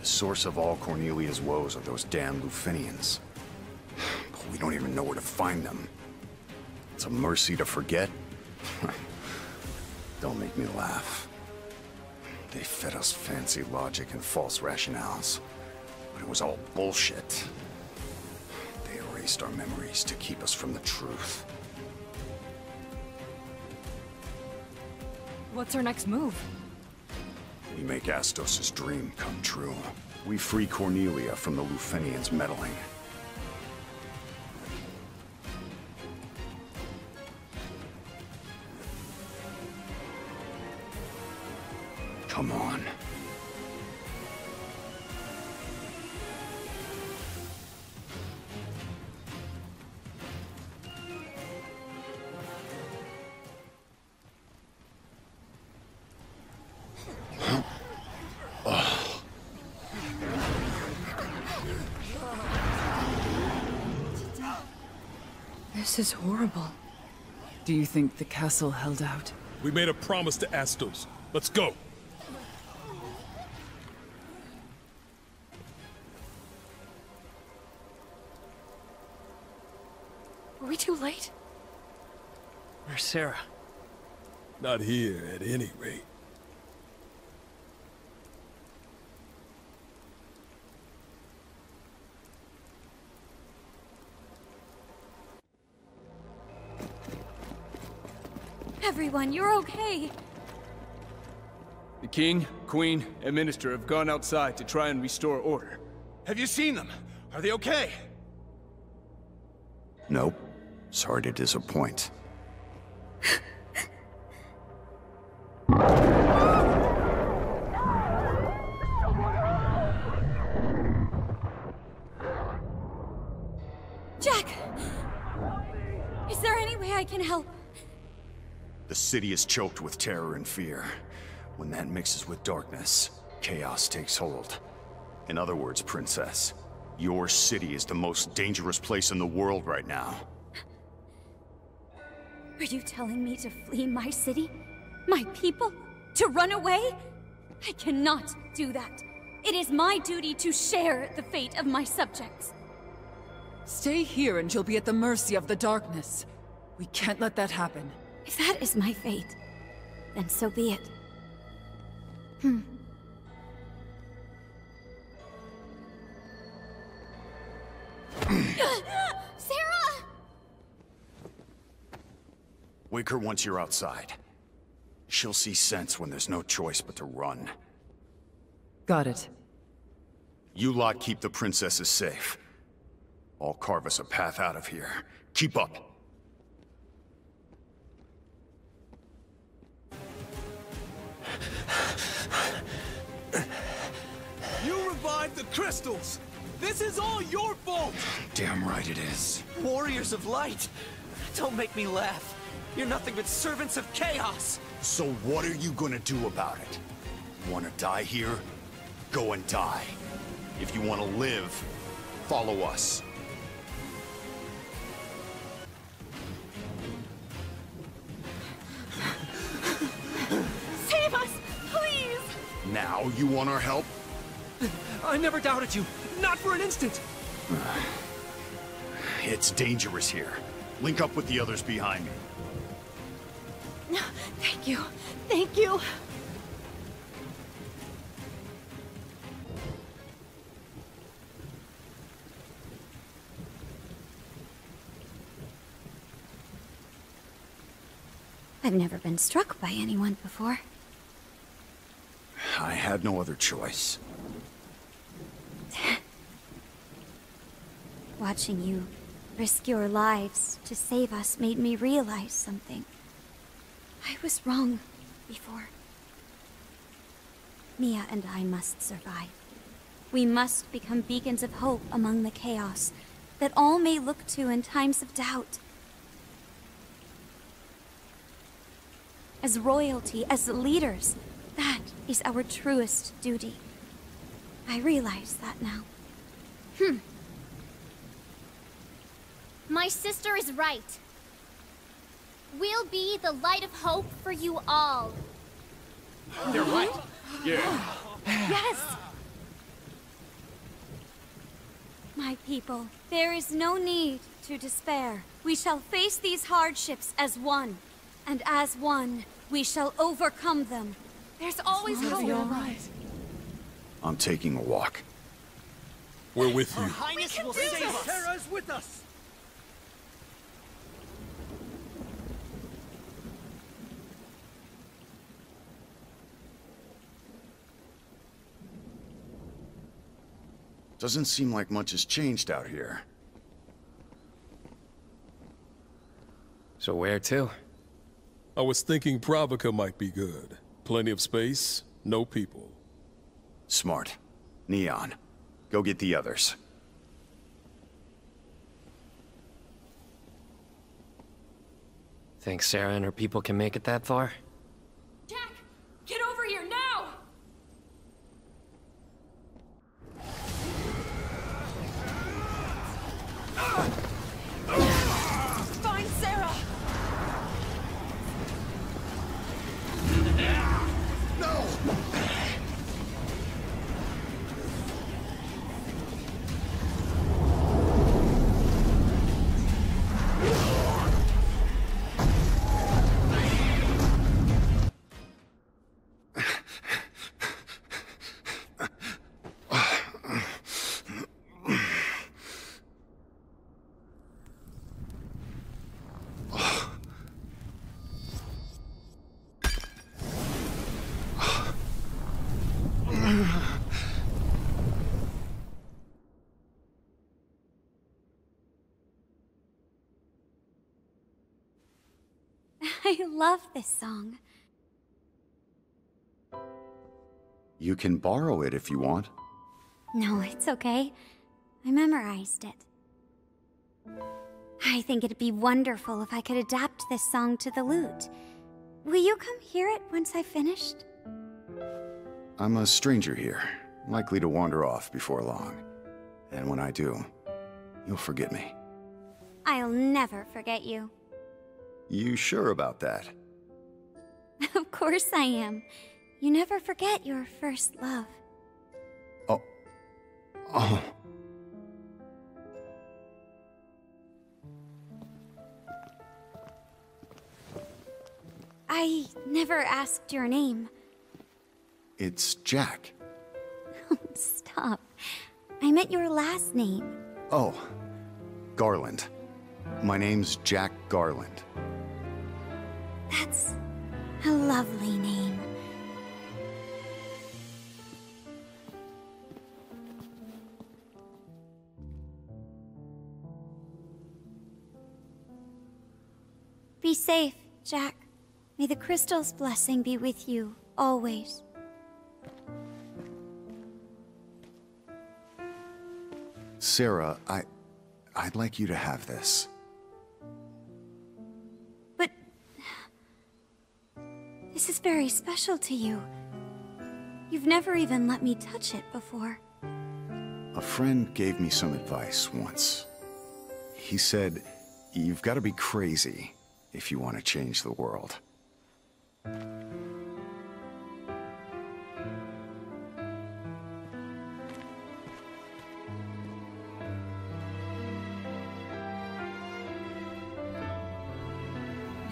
source of all Cornelia's woes are those damn Lufenians. But we don't even know where to find them. It's a mercy to forget. Don't make me laugh. They fed us fancy logic and false rationales, but it was all bullshit. They erased our memories to keep us from the truth. What's our next move? We make Astos' dream come true. We free Cornelia from the Lufenians' meddling. Come on. This is horrible. Do you think the castle held out? We made a promise to Astos. Let's go. Were we too late? Where's Sarah? Not here, at any rate. Everyone, you're okay. The king, queen, and minister have gone outside to try and restore order. Have you seen them? Are they okay? Nope. Sorry to disappoint. Jack! Is there any way I can help? The city is choked with terror and fear. When that mixes with darkness, chaos takes hold. In other words, Princess, your city is the most dangerous place in the world right now. Are you telling me to flee my city? My people? To run away? I cannot do that. It is my duty to share the fate of my subjects. Stay here and you'll be at the mercy of the darkness. We can't let that happen. If that is my fate, then so be it. Sarah! Wake her once you're outside. She'll see sense when there's no choice but to run. Got it. You lot keep the princesses safe. I'll carve us a path out of here. Keep up. revived the crystals! This is all your fault! Damn right it is. Warriors of light! Don't make me laugh! You're nothing but servants of chaos! So what are you gonna do about it? Wanna die here? Go and die. If you wanna live, follow us. Save us, please! Now you want our help? I never doubted you, not for an instant! It's dangerous here. Link up with the others behind me. No, thank you. Thank you. I've never been struck by anyone before. I had no other choice. Watching you risk your lives to save us made me realize something. I was wrong before. Mia and I must survive. We must become beacons of hope among the chaos that all may look to in times of doubt. As royalty, as leaders, that is our truest duty. I realize that now. My sister is right. We'll be the light of hope for you all. You're right. Yeah. Yes! My people, there is no need to despair. We shall face these hardships as one. And as one, we shall overcome them. There's always hope. You're right. I'm taking a walk. We're with you. Her Highness will save us. Sarah is with us. Doesn't seem like much has changed out here. So where to? I was thinking Pravoka might be good. Plenty of space, no people. Smart. Neon, go get the others. Think Sarah and her people can make it that far? Jack! Get over here now! Find Sarah! No! I love this song. You can borrow it if you want. No, it's okay. I memorized it. I think it'd be wonderful if I could adapt this song to the lute. Will you come hear it once I've finished? I'm a stranger here, likely to wander off before long. And when I do, you'll forget me. I'll never forget you. You sure about that? Of course I am. You never forget your first love. Oh. Oh. I never asked your name. It's Jack. Stop. I meant your last name. Oh. Garland. My name's Jack Garland. That's a lovely name. Be safe, Jack. May the crystal's blessing be with you, always. Sarah, I'd like you to have this. But this is very special to you. You've never even let me touch it before. A friend gave me some advice once. He said, you've got to be crazy if you want to change the world.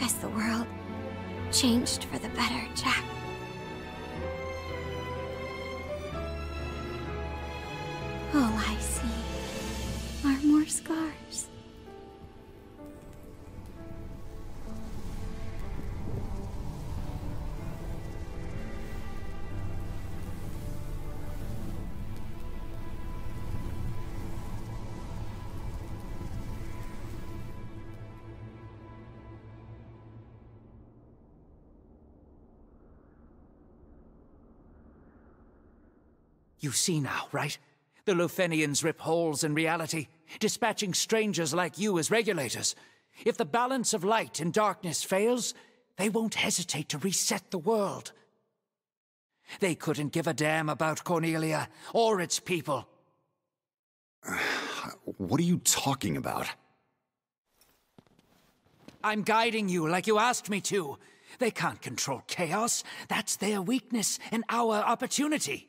As the world changed for the better, Jack. All I see are more scars. You see now, right? The Lufenians rip holes in reality, dispatching strangers like you as regulators. If the balance of light and darkness fails, they won't hesitate to reset the world. They couldn't give a damn about Cornelia or its people. What are you talking about? I'm guiding you like you asked me to. They can't control chaos. That's their weakness and our opportunity.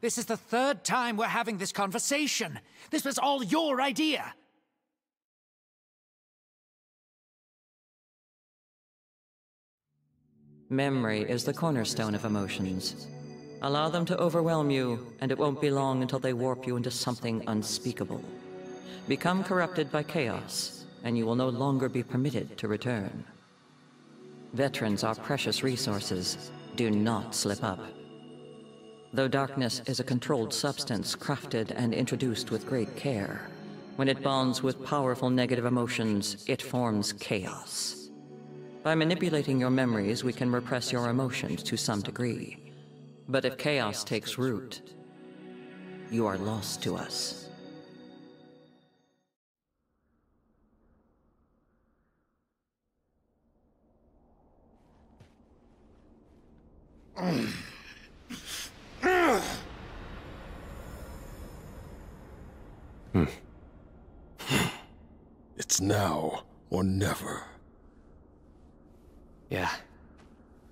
This is the third time we're having this conversation. This was all your idea. Memory is the cornerstone of emotions. Allow them to overwhelm you, and it won't be long until they warp you into something unspeakable. Become corrupted by chaos, and you will no longer be permitted to return. Veterans are precious resources. Do not slip up. Though darkness is a controlled substance crafted and introduced with great care, when it bonds with powerful negative emotions, it forms chaos. By manipulating your memories, we can repress your emotions to some degree. But if chaos takes root, you are lost to us. It's now or never. Yeah,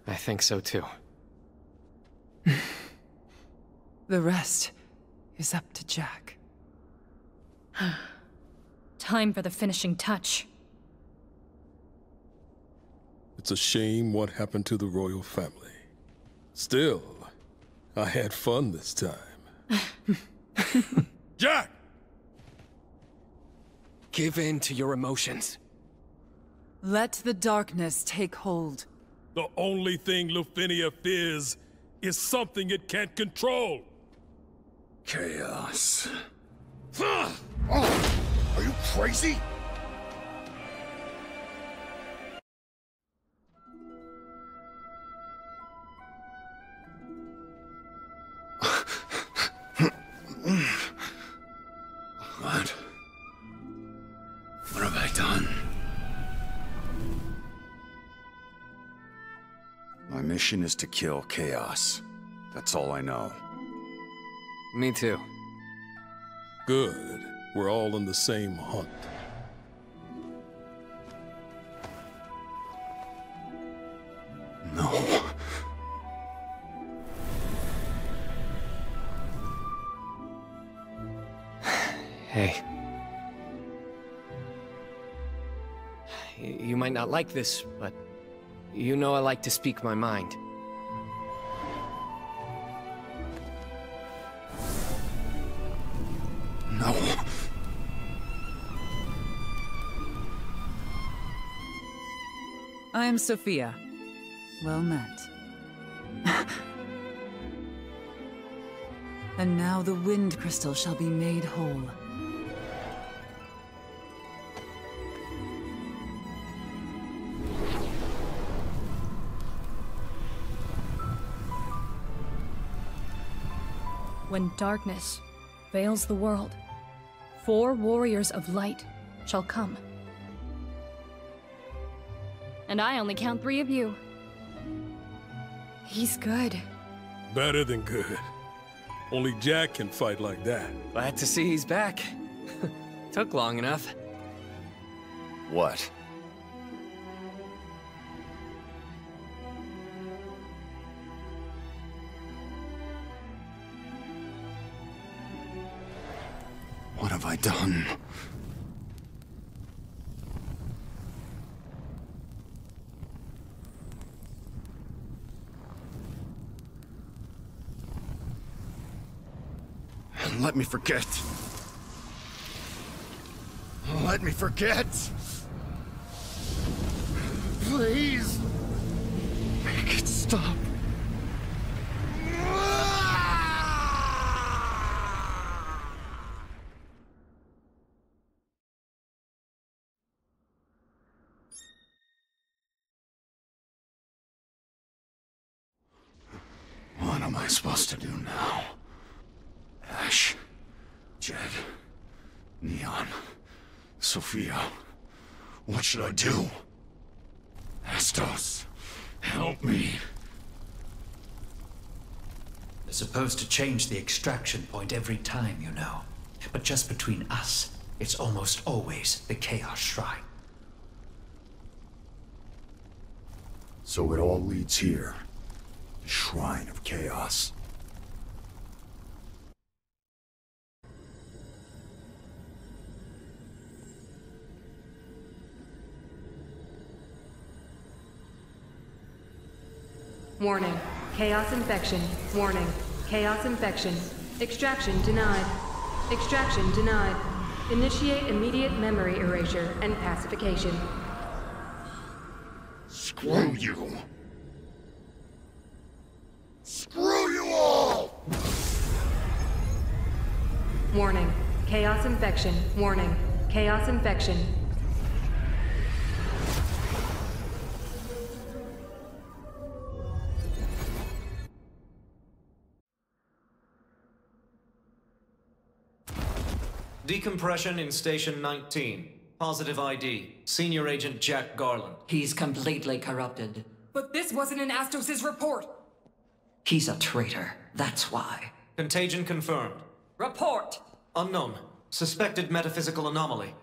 I think so too. The rest is up to Jack. Time for the finishing touch. It's a shame what happened to the royal family. Still, I had fun this time. Jack! Give in to your emotions. Let the darkness take hold. The only thing Lufenia fears is something it can't control. Chaos. Oh, are you crazy? My mission is to kill chaos. That's all I know. Me too. Good. We're all in the same hunt. No. Hey. You might not like this, but... you know I like to speak my mind. No. I am Sophia. Well met. And now the wind crystal shall be made whole. when darkness veils the world, 4 warriors of light shall come. And I only count 3 of you. He's good. Better than good. Only Jack can fight like that. Glad to see he's back. Took long enough. What? What have I done? Let me forget. Let me forget. Please. Make it stop. What am I supposed to do now? Ash, Jed, Neon, Sophia, what should I do? Astos, help me. They're supposed to change the extraction point every time, you know. But just between us, it's almost always the Chaos Shrine. So it all leads here. The Shrine of Chaos. Warning. Chaos infection. Warning. Chaos infection. Extraction denied. Extraction denied. Initiate immediate memory erasure and pacification. Screw you! Screw you all! Warning. Chaos infection. Warning. Chaos infection. Decompression in Station 19. Positive ID. Senior Agent Jack Garland. He's completely corrupted. But this wasn't in Astos' report! He's a traitor, that's why. Contagion confirmed. Report! Unknown. Suspected metaphysical anomaly.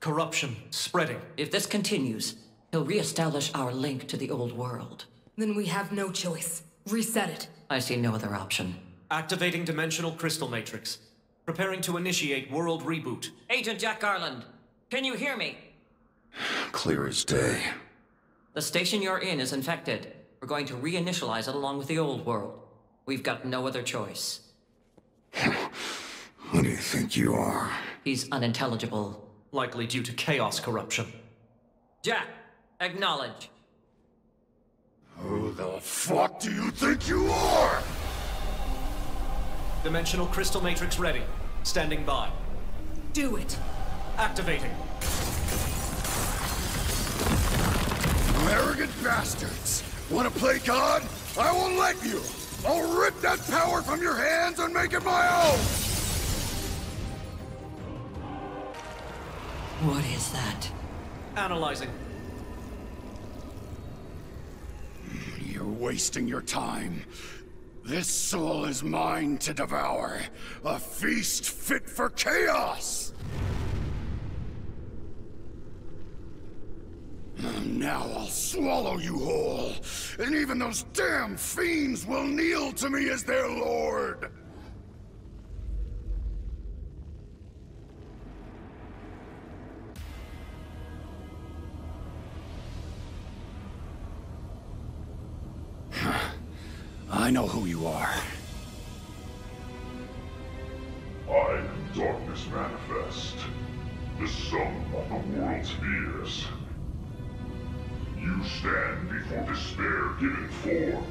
Corruption spreading. If this continues, he'll re-establish our link to the old world. Then we have no choice. Reset it. I see no other option. Activating Dimensional Crystal Matrix. Preparing to initiate world reboot. Agent Jack Garland, can you hear me? Clear as day. The station you're in is infected. We're going to reinitialize it along with the old world. We've got no other choice. Who do you think you are? He's unintelligible. Likely due to chaos corruption. Jack, acknowledge. Who the fuck do you think you are? Dimensional Crystal Matrix ready. Standing by. Do it. Activating. Arrogant bastards! Want to play God? I won't let you! I'll rip that power from your hands and make it my own! What is that? Analyzing. You're wasting your time. This soul is mine to devour, a feast fit for chaos! And now I'll swallow you whole, and even those damn fiends will kneel to me as their lord! I know who you are. I am Darkness Manifest, the sum of the world's fears. You stand before despair given form.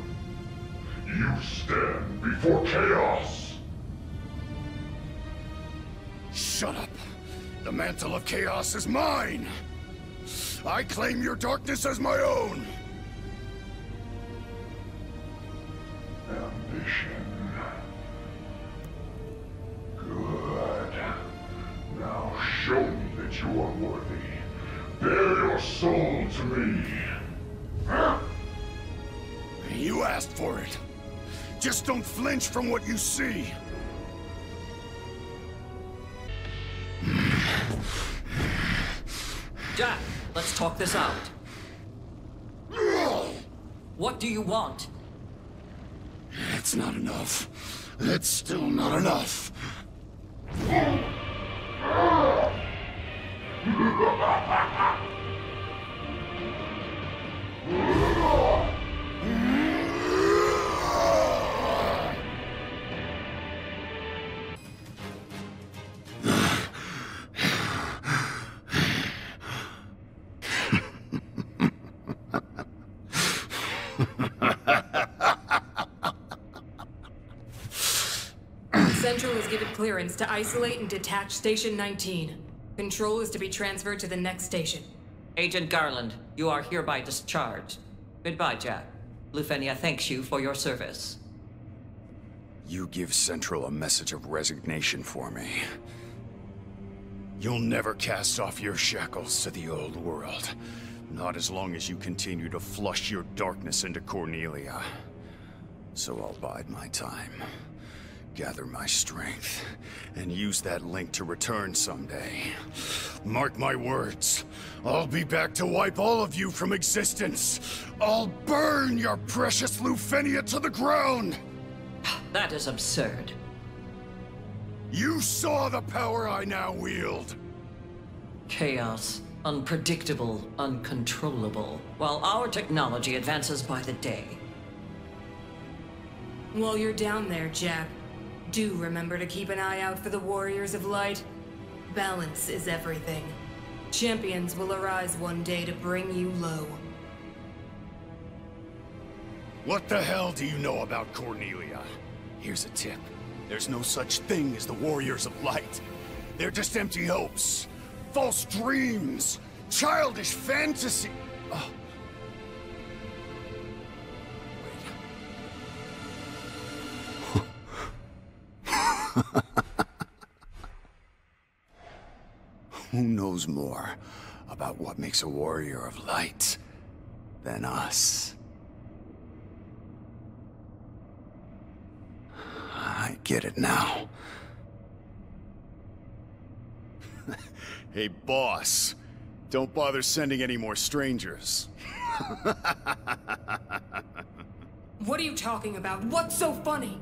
You stand before chaos. Shut up. The mantle of chaos is mine. I claim your darkness as my own. Ambition. you are worthy. Bear your soul to me. Huh? You asked for it. Just don't flinch from what you see. Jack, let's talk this out. What do you want? That's not enough. That's still not enough. Central is given clearance to isolate and detach Station 19. Control is to be transferred to the next station. Agent Garland, you are hereby discharged. Goodbye, Jack. Lufenia thanks you for your service. You give Central a message of resignation for me. You'll never cast off your shackles to the old world. Not as long as you continue to flush your darkness into Cornelia. So I'll bide my time. Gather my strength, and use that link to return someday. Mark my words, I'll be back to wipe all of you from existence! I'll burn your precious Lufenia to the ground! That is absurd. You saw the power I now wield! Chaos, unpredictable, uncontrollable, while our technology advances by the day. While you're down there, Jack, do remember to keep an eye out for the Warriors of Light. Balance is everything. Champions will arise one day to bring you low. What the hell do you know about Cornelia? Here's a tip. There's no such thing as the Warriors of Light. They're just empty hopes, false dreams, childish fantasy. Oh. Who knows more about what makes a warrior of light than us? I get it now. Hey, boss, don't bother sending any more strangers. What are you talking about? What's so funny?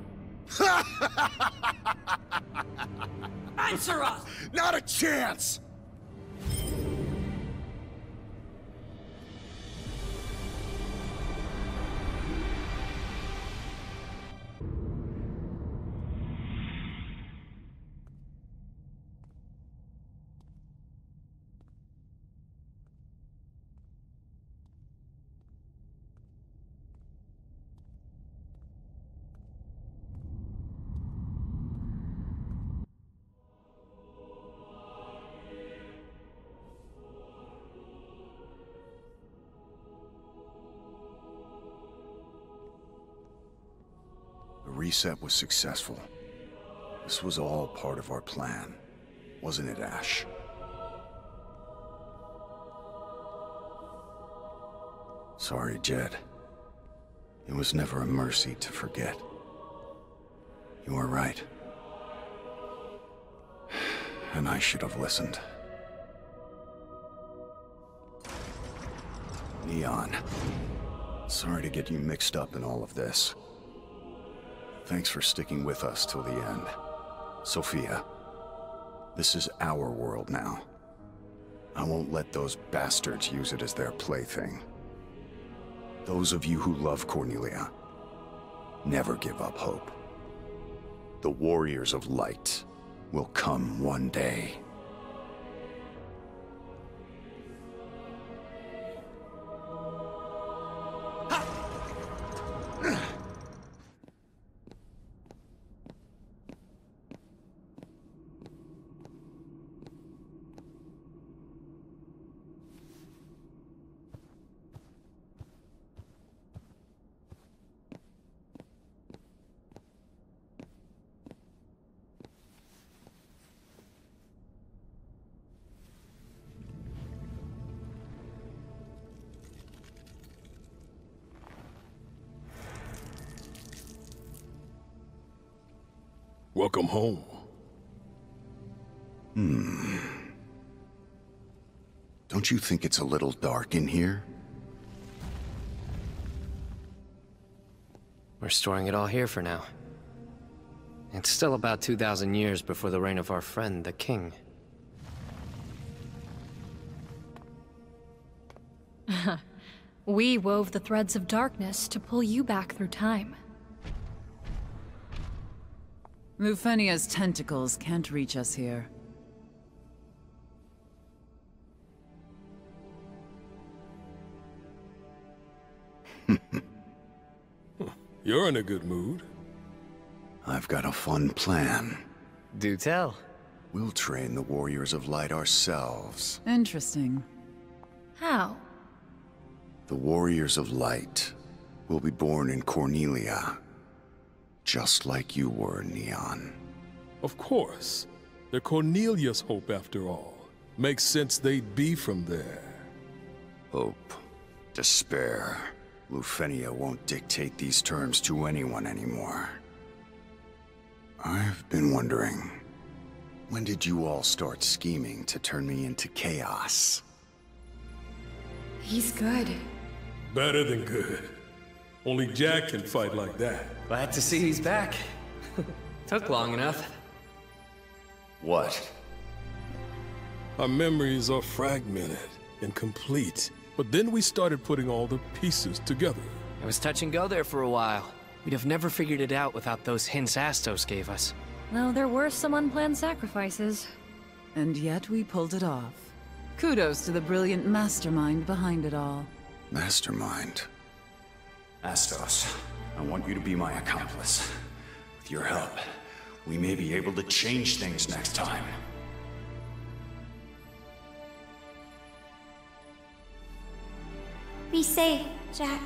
Answer us! Not a chance! Reset was successful. This was all part of our plan, wasn't it, Ash? Sorry, Jed. It was never a mercy to forget. You were right. And I should have listened. Neon. Sorry to get you mixed up in all of this. Thanks for sticking with us till the end. Sophia, this is our world now. I won't let those bastards use it as their plaything. Those of you who love Cornelia, never give up hope. The Warriors of Light will come one day. Welcome home. Hmm. Don't you think it's a little dark in here? We're storing it all here for now. It's still about 2,000 years before the reign of our friend, the king. We wove the threads of darkness to pull you back through time. Lufenia's tentacles can't reach us here. You're in a good mood. I've got a fun plan. Do tell. We'll train the Warriors of Light ourselves. Interesting. How? The Warriors of Light will be born in Cornelia, just like you were, Neon. Of course. They're Cornelia's hope, after all. Makes sense they'd be from there. Hope. Despair. Lufenia won't dictate these terms to anyone anymore. I've been wondering, when did you all start scheming to turn me into chaos? He's good. Better than good. Only Jack can fight like that. Glad to see he's back. Took long enough. What? Our memories are fragmented, incomplete. But then we started putting all the pieces together. It was touch and go there for a while. We'd have never figured it out without those hints Astos gave us. Though there were some unplanned sacrifices. And yet we pulled it off. Kudos to the brilliant mastermind behind it all. Mastermind? Astos, I want you to be my accomplice. With your help, we may be able to change things next time. Be safe, Jack.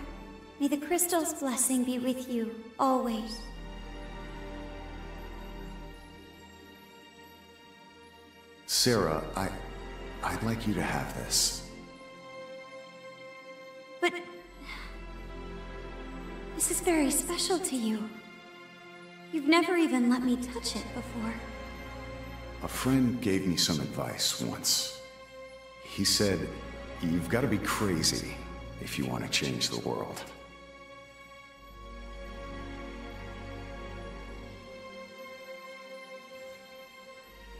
May the crystal's blessing be with you, always. Sarah, I'd like you to have this. But... this is very special to you. You've never even let me touch it before. A friend gave me some advice once. He said, you've got to be crazy if you want to change the world.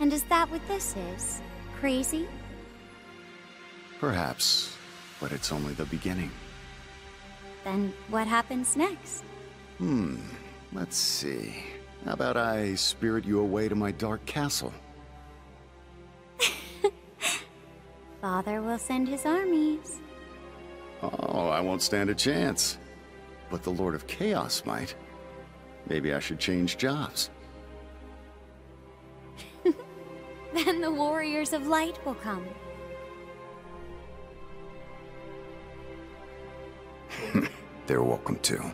And is that what this is? Crazy? Perhaps, but it's only the beginning. Then what happens next? Let's see. How about I spirit you away to my dark castle? Father will send his armies. Oh, I won't stand a chance. But the Lord of Chaos might. Maybe I should change jobs. Then the Warriors of Light will come. They're welcome too.